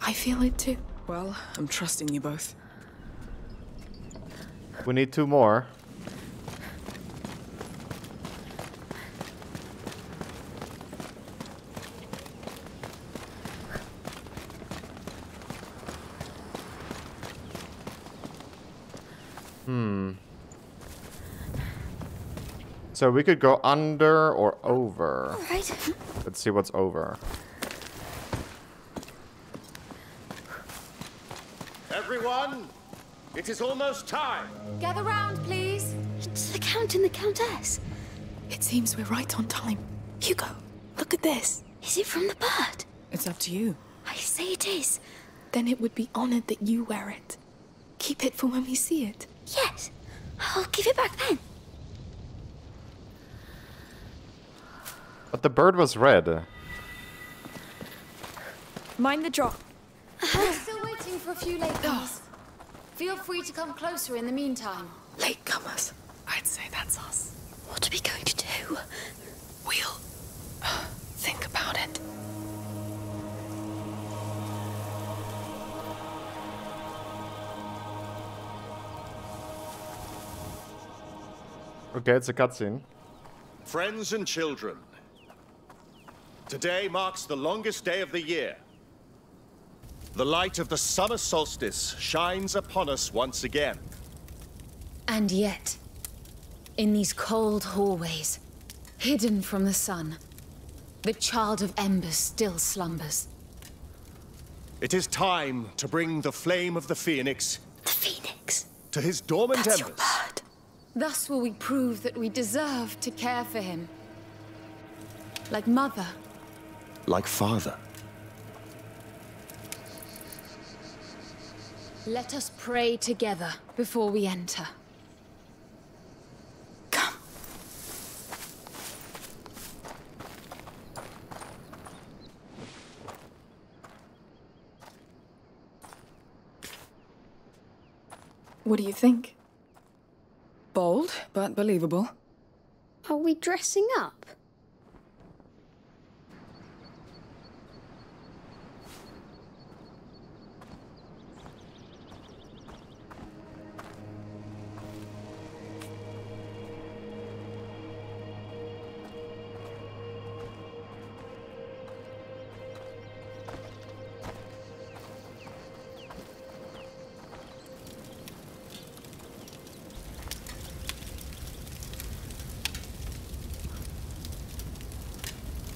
I feel it too. Well, I'm trusting you both. We need two more. Hmm. So we could go under or over. Right. Let's see what's over. Everyone, it is almost time. Gather round, please. It's the Count and the Countess. It seems we're right on time. Hugo, look at this. Is it from the bird? It's up to you. I say it is. Then it would be honored that you wear it. Keep it for when we see it. Yes. I'll give it back then. But the bird was red. Mind the drop. We're still waiting for a few latecomers. Feel free to come closer in the meantime. Latecomers? I'd say that's us. What are we going to do? We'll uh, think about it. Okay, it's a cutscene. Friends and children. Today marks the longest day of the year. The light of the summer solstice shines upon us once again. And yet, in these cold hallways, hidden from the sun, the Child of Embers still slumbers. It is time to bring the flame of the Phoenix... The Phoenix? ...to his dormant embers. That's your bird. Thus will we prove that we deserve to care for him. Like mother. Like father. Let us pray together before we enter. Come. What do you think? Bold, but believable. Are we dressing up?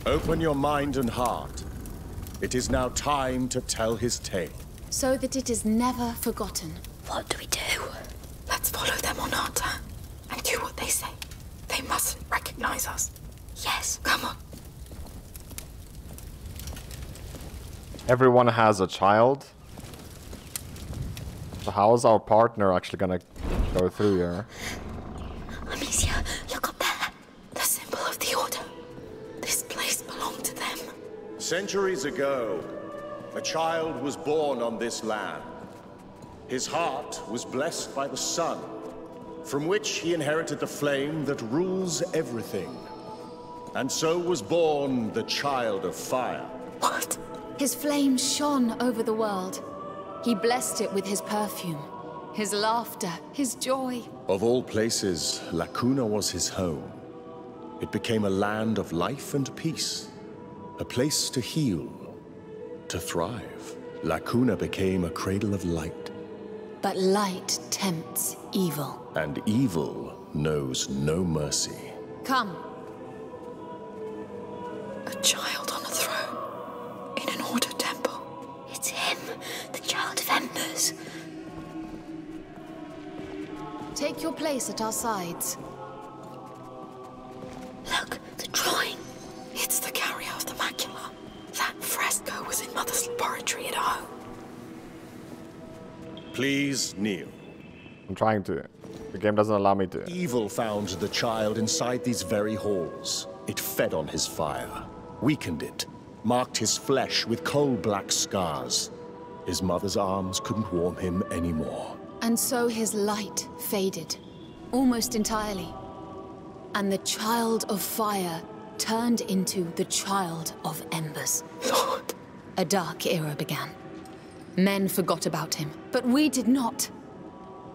Open your mind and heart. It is now time to tell his tale. So that it is never forgotten. What do we do? Let's follow them on our turn and do what they say. They mustn't recognize us. Yes. Come on. Everyone has a child. So how is our partner actually gonna go through here? Amicia, look up there. The symbol of the order. This place belonged to them. Centuries ago, a child was born on this land. His heart was blessed by the sun, from which he inherited the flame that rules everything. And so was born the Child of Fire. What? His flame shone over the world. He blessed it with his perfume, his laughter, his joy. Of all places, Lacuna was his home. It became a land of life and peace, a place to heal, to thrive. Lacuna became a cradle of light. But light tempts evil. And evil knows no mercy. Come. A child on a throne, in an ordered temple. It's him, the Child of Embers. Take your place at our sides. Look, the drawing. It's the carrier of the macula. That fresco was in Mother's laboratory at home. Please kneel. I'm trying to. The game doesn't allow me to. Evil found the child inside these very halls. It fed on his fire, weakened it, marked his flesh with coal-black scars. His mother's arms couldn't warm him anymore. And so his light faded, almost entirely. And the Child of Fire turned into the Child of Embers. Lord! A dark era began. Men forgot about him, but we did not.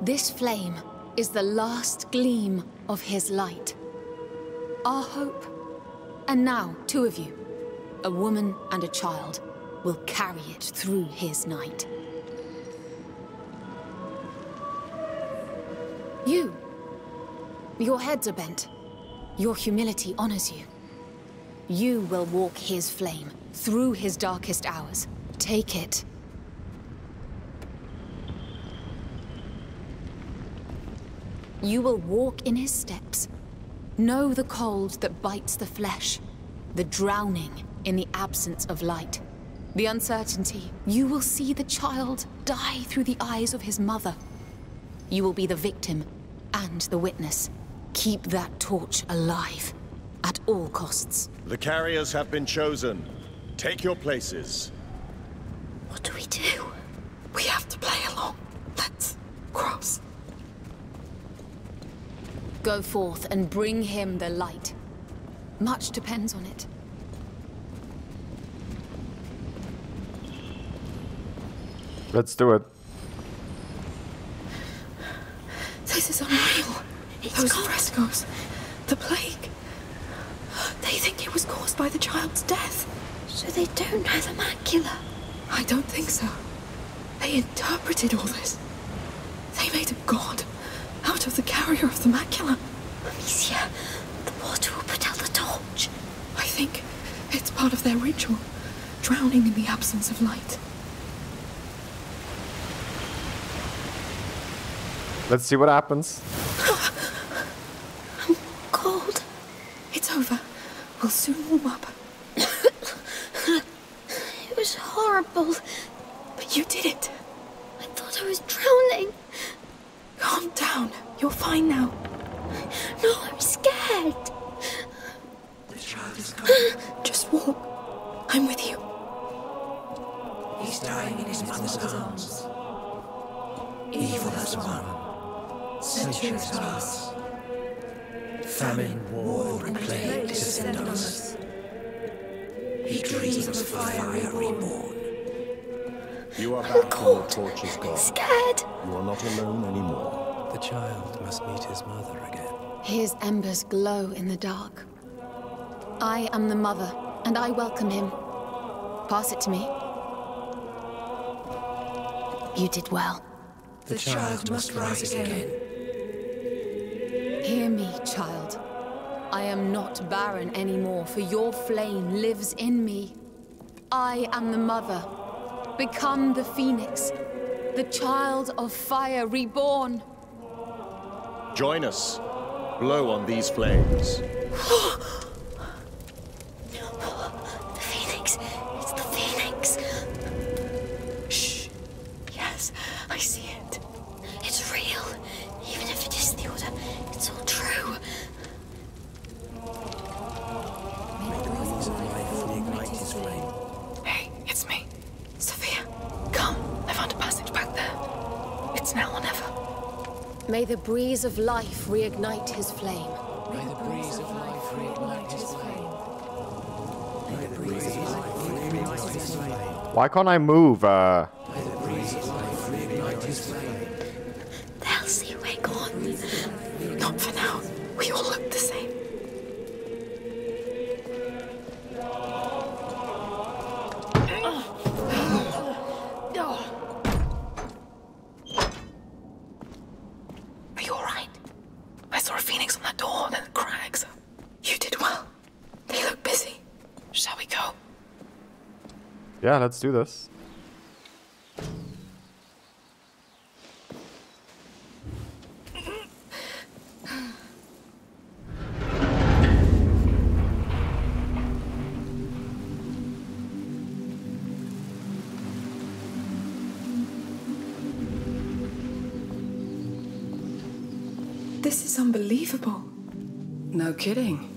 This flame is the last gleam of his light. Our hope. And now, two of you, a woman and a child, will carry it through his night. You. Your heads are bent. Your humility honors you. You will walk his flame through his darkest hours. Take it. You will walk in his steps. Know the cold that bites the flesh, the drowning in the absence of light, the uncertainty. You will see the child die through the eyes of his mother. You will be the victim and the witness. Keep that torch alive, at all costs. The carriers have been chosen. Take your places. What do we do? We have to play along. Let's cross. Go forth and bring him the light. Much depends on it. Let's do it. This is unreal. It's Those gone. frescoes, the plague. They think it was caused by the child's death. So they don't know the macula? I don't think so. They interpreted all this. They made a god out of the carrier of the macula. Amicia, the water will put out the torch. I think it's part of their ritual, drowning in the absence of light. Let's see what happens. I'm cold. It's over. We'll soon warm up. It was horrible. But you did it. I thought I was drowning. Calm down. You're fine now. No, I'm scared. The child is gone. Just walk. I'm with you. He's dying in his mother's arms. Evil has won. Centuries pass. Famine, war, and plague descend on us. He dreams of fire reborn. You are back when the torch is gone. Scared. You are not alone anymore. The child must meet his mother again. His embers glow in the dark. I am the mother, and I welcome him. Pass it to me. You did well. The, the child, child must rise again. again. Hear me, child. I am not barren anymore, for your flame lives in me. I am the mother. Become the Phoenix, the Child of Fire reborn. Join us. Blow on these flames. The Phoenix. It's the Phoenix. Shh. Yes, I see it. It's real. Even if it is the order, it's all true. Hey, it's me. Sophia, come. I found a passage back there. It's now or never. May the breeze of life reignite his flame. May the breeze of life reignite his flame. May the breeze of life reignite his flame. Why can't I move? Uh... May the breeze of life reignite his flame. see where gone. Not for now. We all look the same. Are you all right? I saw a phoenix on that door and then it cracks. You did well. They look busy. Shall we go? Yeah, let's do this. This is unbelievable. No kidding.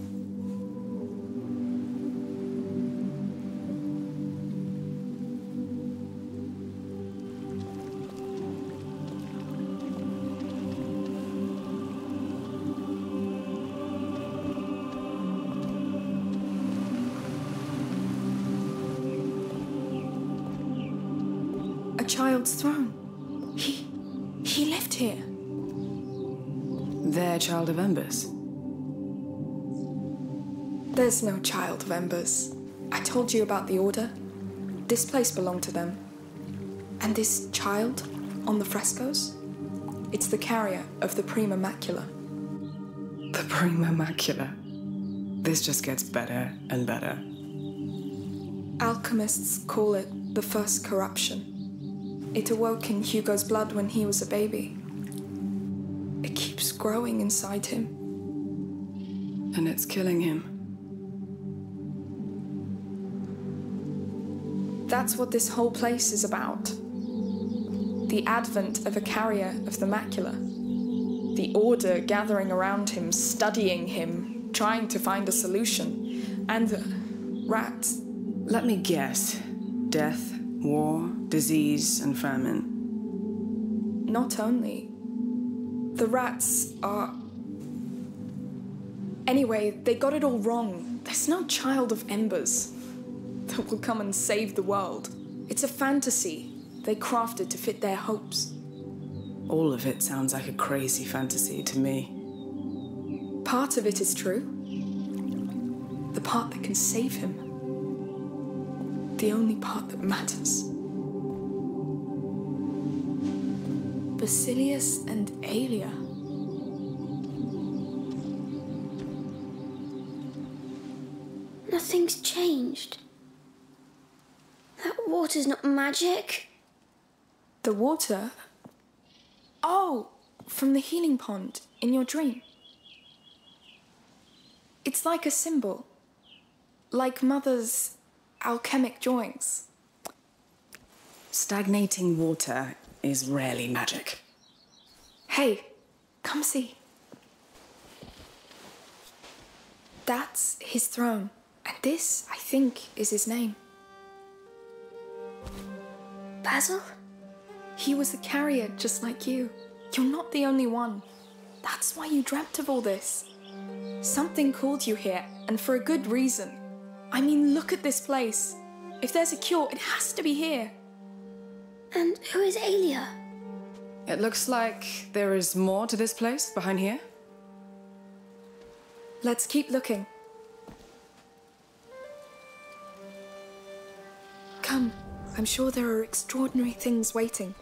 A child's throne. He... he lived here. Their Child of Embers. There's no Child of Embers. I told you about the Order. This place belonged to them. And this child on the frescoes? It's the carrier of the Prima Macula. The Prima Macula? This just gets better and better. Alchemists call it the first corruption. It awoke in Hugo's blood when he was a baby. It keeps growing inside him. And it's killing him. That's what this whole place is about. The advent of a carrier of the macula. The Order gathering around him, studying him, trying to find a solution. And uh, rats. Let me guess. Death, war, disease, and famine. Not only. The rats are... Anyway, they got it all wrong. There's no Child of Embers that will come and save the world. It's a fantasy they crafted to fit their hopes. All of it sounds like a crazy fantasy to me. Part of it is true. The part that can save him. The only part that matters. Basilius and Aelia. Nothing's changed. That water's not magic. The water? Oh, from the healing pond in your dream. It's like a symbol. Like Mother's alchemic drawings. Stagnating water is rarely magic. Hey, come see. That's his throne, and this, I think, is his name. Basil? He was a carrier just like you. You're not the only one. That's why you dreamt of all this. Something called you here, and for a good reason. I mean, look at this place. If there's a cure, it has to be here. And who is Aelia? It looks like there is more to this place behind here. Let's keep looking. Come, I'm sure there are extraordinary things waiting.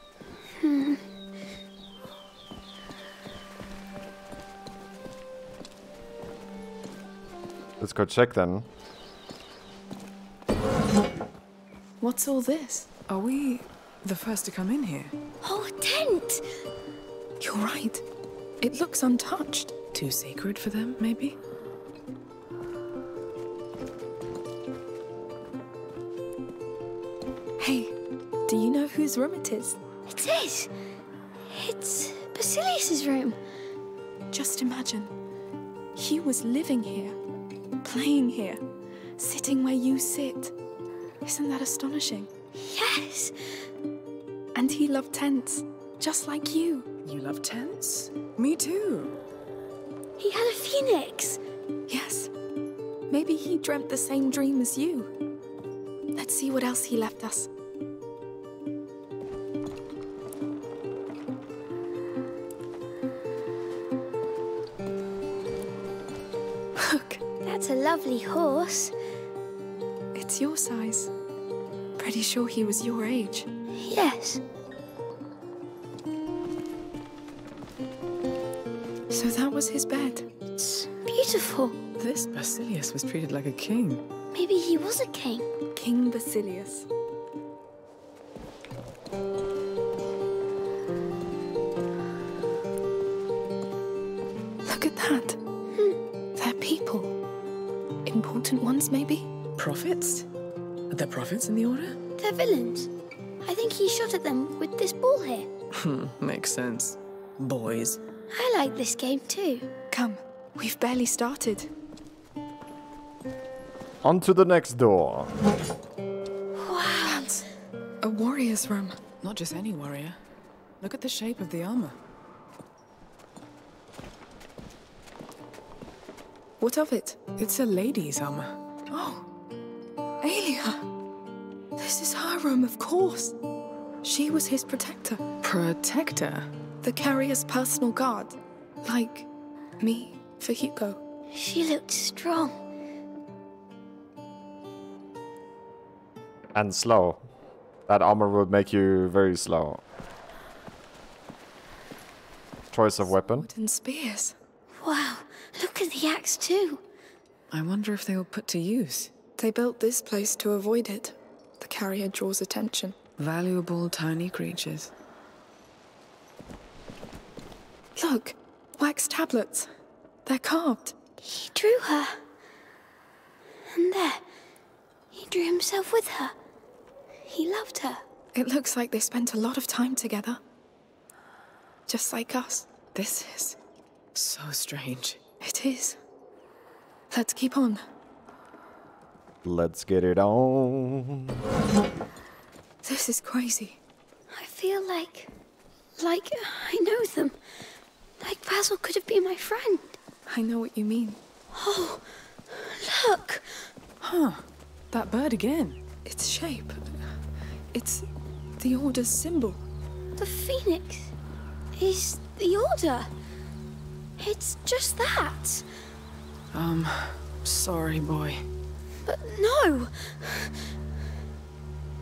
Hmm. Let's go check then. What's all this? Are we... the first to come in here? Oh, a tent! You're right. It looks untouched. Too sacred for them, maybe? Hey, do you know whose room it is? It is! It's Basilius's room. Just imagine. He was living here, playing here, sitting where you sit. Isn't that astonishing? Yes! And he loved tents, just like you. You love tents? Me too. He had a phoenix. Yes. Maybe he dreamt the same dream as you. Let's see what else he left us. That's a lovely horse. It's your size. Pretty sure he was your age. Yes. So that was his bed. It's beautiful. This Basilius was treated like a king. Maybe he was a king. King Basilius. Look at that. Hmm. They're people. Important ones, maybe? Prophets? Are there prophets in the Order? They're villains. I think he shot at them with this ball here. Hmm, makes sense. Boys. I like this game too. Come, we've barely started. On to the next door. Wow. That's a warrior's room. Not just any warrior. Look at the shape of the armor. What of it? It's a lady's armor. Oh, Aelia. This is her room, of course. She was his protector. Protector? The carrier's personal guard, like me, for Hugo. She looked strong. And slow. That armor would make you very slow. Choice of weapon. Wooden spears. Wow, look at the axe too. I wonder if they were put to use. They built this place to avoid it. The carrier draws attention. Valuable tiny creatures. Look, wax tablets. They're carved. He drew her. And there, he drew himself with her. He loved her. It looks like they spent a lot of time together. Just like us. This is so strange. It is. Let's keep on. Let's get it on. This is crazy. I feel like... like I know them. Like Basil could have been my friend. I know what you mean. Oh, look! Huh, that bird again. Its shape. It's the Order's symbol. The Phoenix is the Order. It's just that. Um, sorry, boy. But no!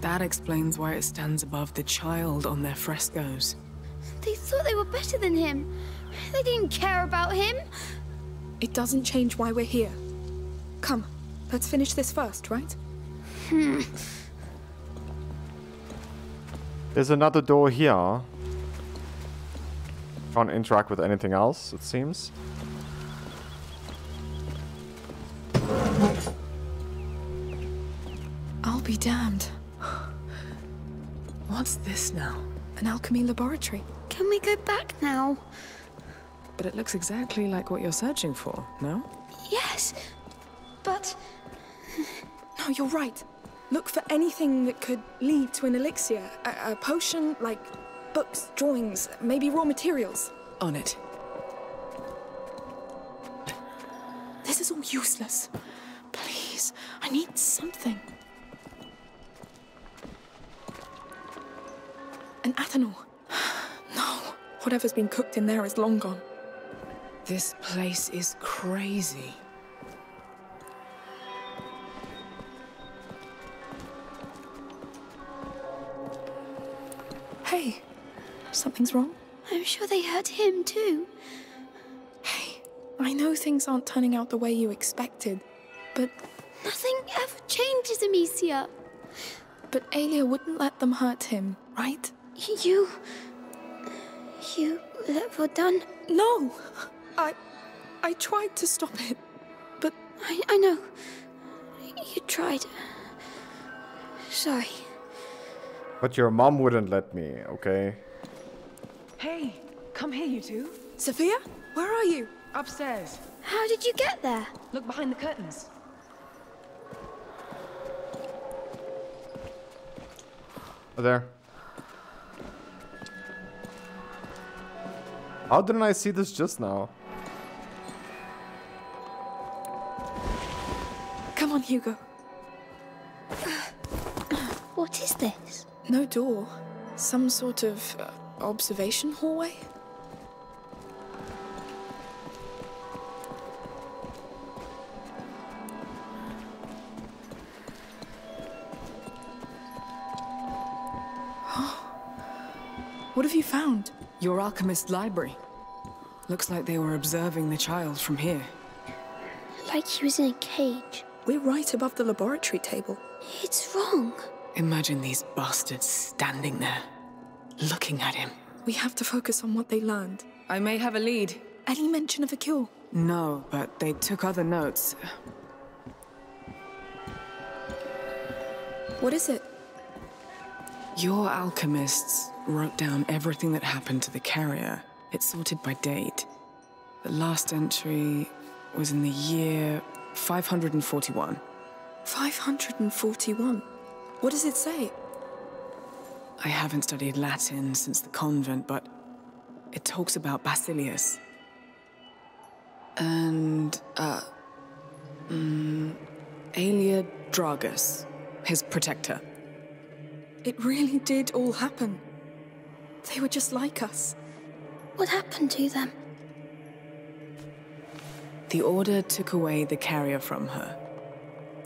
That explains why it stands above the child on their frescoes. They thought they were better than him. They didn't care about him. It doesn't change why we're here. Come, let's finish this first, right? Hmm. There's another door here. Can't interact with anything else, it seems. I'll be damned. What's this now? An alchemy laboratory. Can we go back now? But it looks exactly like what you're searching for, no? Yes, but... No, you're right. Look for anything that could lead to an elixir. A, a potion, like books, drawings, maybe raw materials. On it. This is all useless. Please, I need something. An athanor. No. Whatever's been cooked in there is long gone. This place is crazy. Hey, something's wrong? I'm sure they hurt him too. Hey, I know things aren't turning out the way you expected, but... Nothing ever changes, Amicia. But Aelia wouldn't let them hurt him, right? You... you let Vaudan... No! I... I tried to stop it, but... I, I know. You tried. Sorry. But your mom wouldn't let me, okay? Hey, come here, you two. Sophia, where are you? Upstairs. How did you get there? Look behind the curtains. Oh, there. How didn't I see this just now? Come on, Hugo. What is this? No door. Some sort of uh, observation hallway? What have you found? Your alchemist library. Looks like they were observing the child from here. Like he was in a cage. We're right above the laboratory table. It's wrong. Imagine these bastards standing there, looking at him. We have to focus on what they learned. I may have a lead. Any mention of a cure? No, but they took other notes. What is it? Your alchemists wrote down everything that happened to the carrier. It's sorted by date. The last entry was in the year five hundred forty-one. five hundred forty-one? What does it say? I haven't studied Latin since the convent, but it talks about Basilius. And, uh, um, Aelia Dragus, his protector. It really did all happen. They were just like us. What happened to them? The Order took away the carrier from her.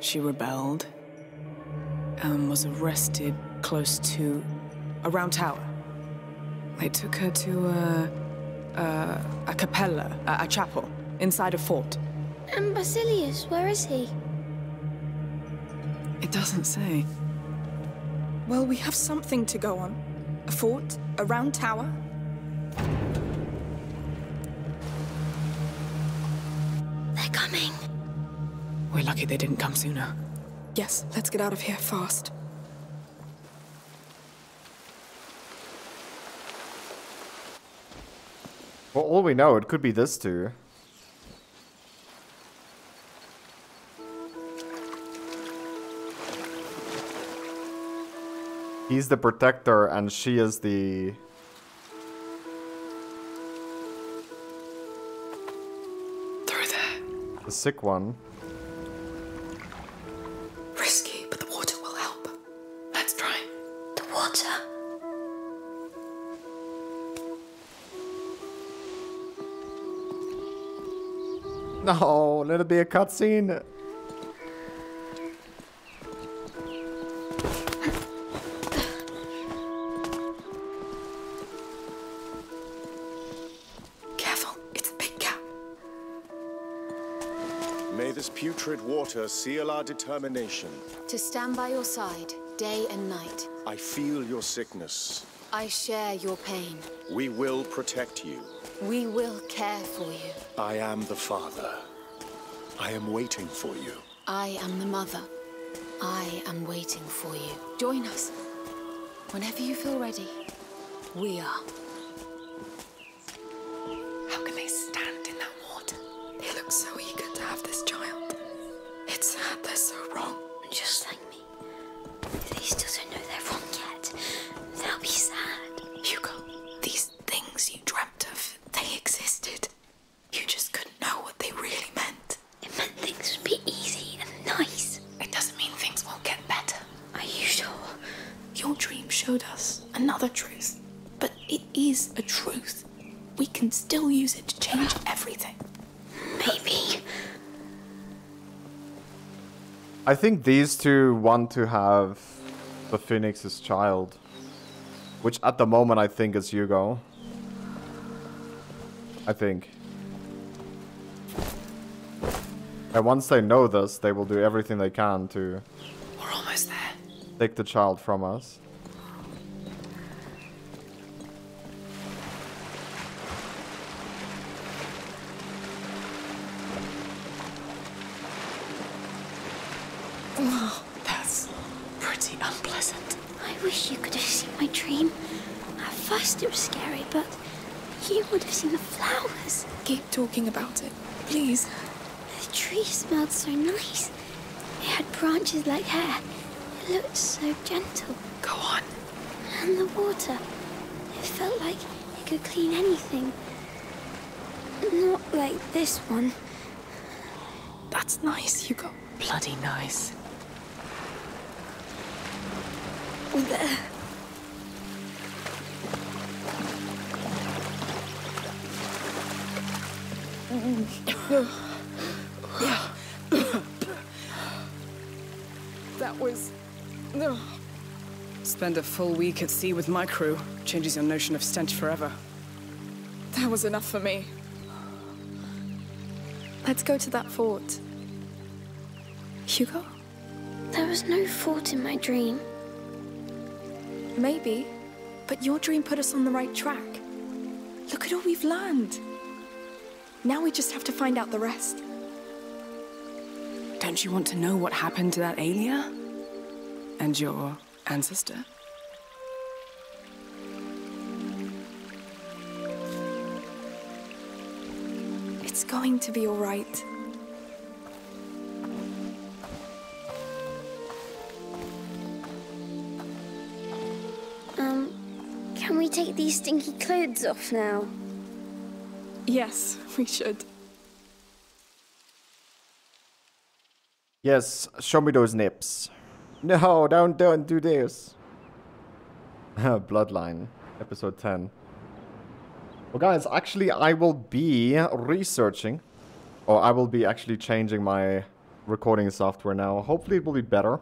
She rebelled and was arrested close to a round tower. They took her to a, a, a capella, a, a chapel, inside a fort. And Basilius, where is he? It doesn't say. Well, we have something to go on. A fort, a round tower. They're coming. We're lucky they didn't come sooner. Yes, let's get out of here fast. For all we know, it could be this too. He's the protector and she is the... The sick one. Risky, but the water will help. Let's try. The water. No, let it be a cutscene. Putrid water seal our determination. To stand by your side, day and night. I feel your sickness. I share your pain. We will protect you. We will care for you. I am the father. I am waiting for you. I am the mother. I am waiting for you. Join us. Whenever you feel ready, we are. How can they stand in that water? They look so eager to have this child. It's sad they're so wrong. Just like me. These doesn't know they're wrong yet. They'll be sad. Hugo, these things you dreamt of, they existed. You just couldn't know what they really meant. It meant things would be easy and nice. It doesn't mean things won't get better. Are you sure? Your dream showed us another truth. But it is a truth. We can still use it to change everything. Maybe. I think these two want to have the Phoenix's child, which at the moment I think is Hugo. I think. And once they know this, they will do everything they can to... We're almost there. Take the child from us. Oh, that's pretty unpleasant. I wish you could have seen my dream. At first it was scary, but you would have seen the flowers. Keep talking about it, please. The tree smelled so nice. It had branches like hair. It looked so gentle. Go on. And the water. It felt like it could clean anything. Not like this one. That's nice, Hugo. Bloody nice. There. That was... spend a full week at sea with my crew. Changes your notion of stench forever. That was enough for me. Let's go to that fort. Hugo? There was no fort in my dream. Maybe, but your dream put us on the right track. Look at all we've learned. Now we just have to find out the rest. Don't you want to know what happened to that Aelia? And your ancestor? It's going to be all right. Um, can we take these stinky clothes off now? Yes, we should. Yes, show me those nips. No, don't, don't do this. Bloodline, episode ten. Well, guys, actually, I will be researching. Or I will be actually changing my recording software now. Hopefully, it will be better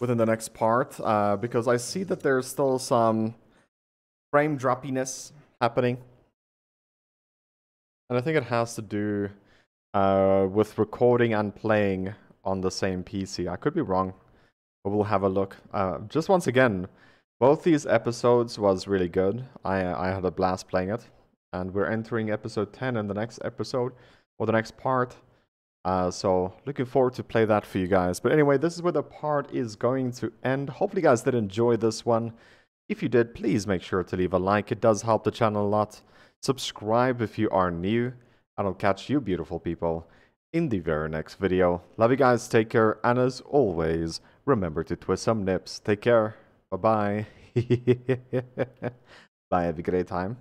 within the next part. Uh, because I see that there's still some frame droppiness happening. And I think it has to do uh, with recording and playing on the same P C. I could be wrong, but we'll have a look. Uh, just once again, both these episodes was really good. I, I had a blast playing it. And we're entering episode ten in the next episode, or the next part. Uh, so looking forward to play that for you guys. But anyway, this is where the part is going to end. Hopefully you guys did enjoy this one. If you did, please make sure to leave a like. It does help the channel a lot. Subscribe if you are new. And I'll catch you beautiful people in the very next video. Love you guys, take care, and as always, remember to twist some nips. Take care, bye-bye. Bye, have a great time.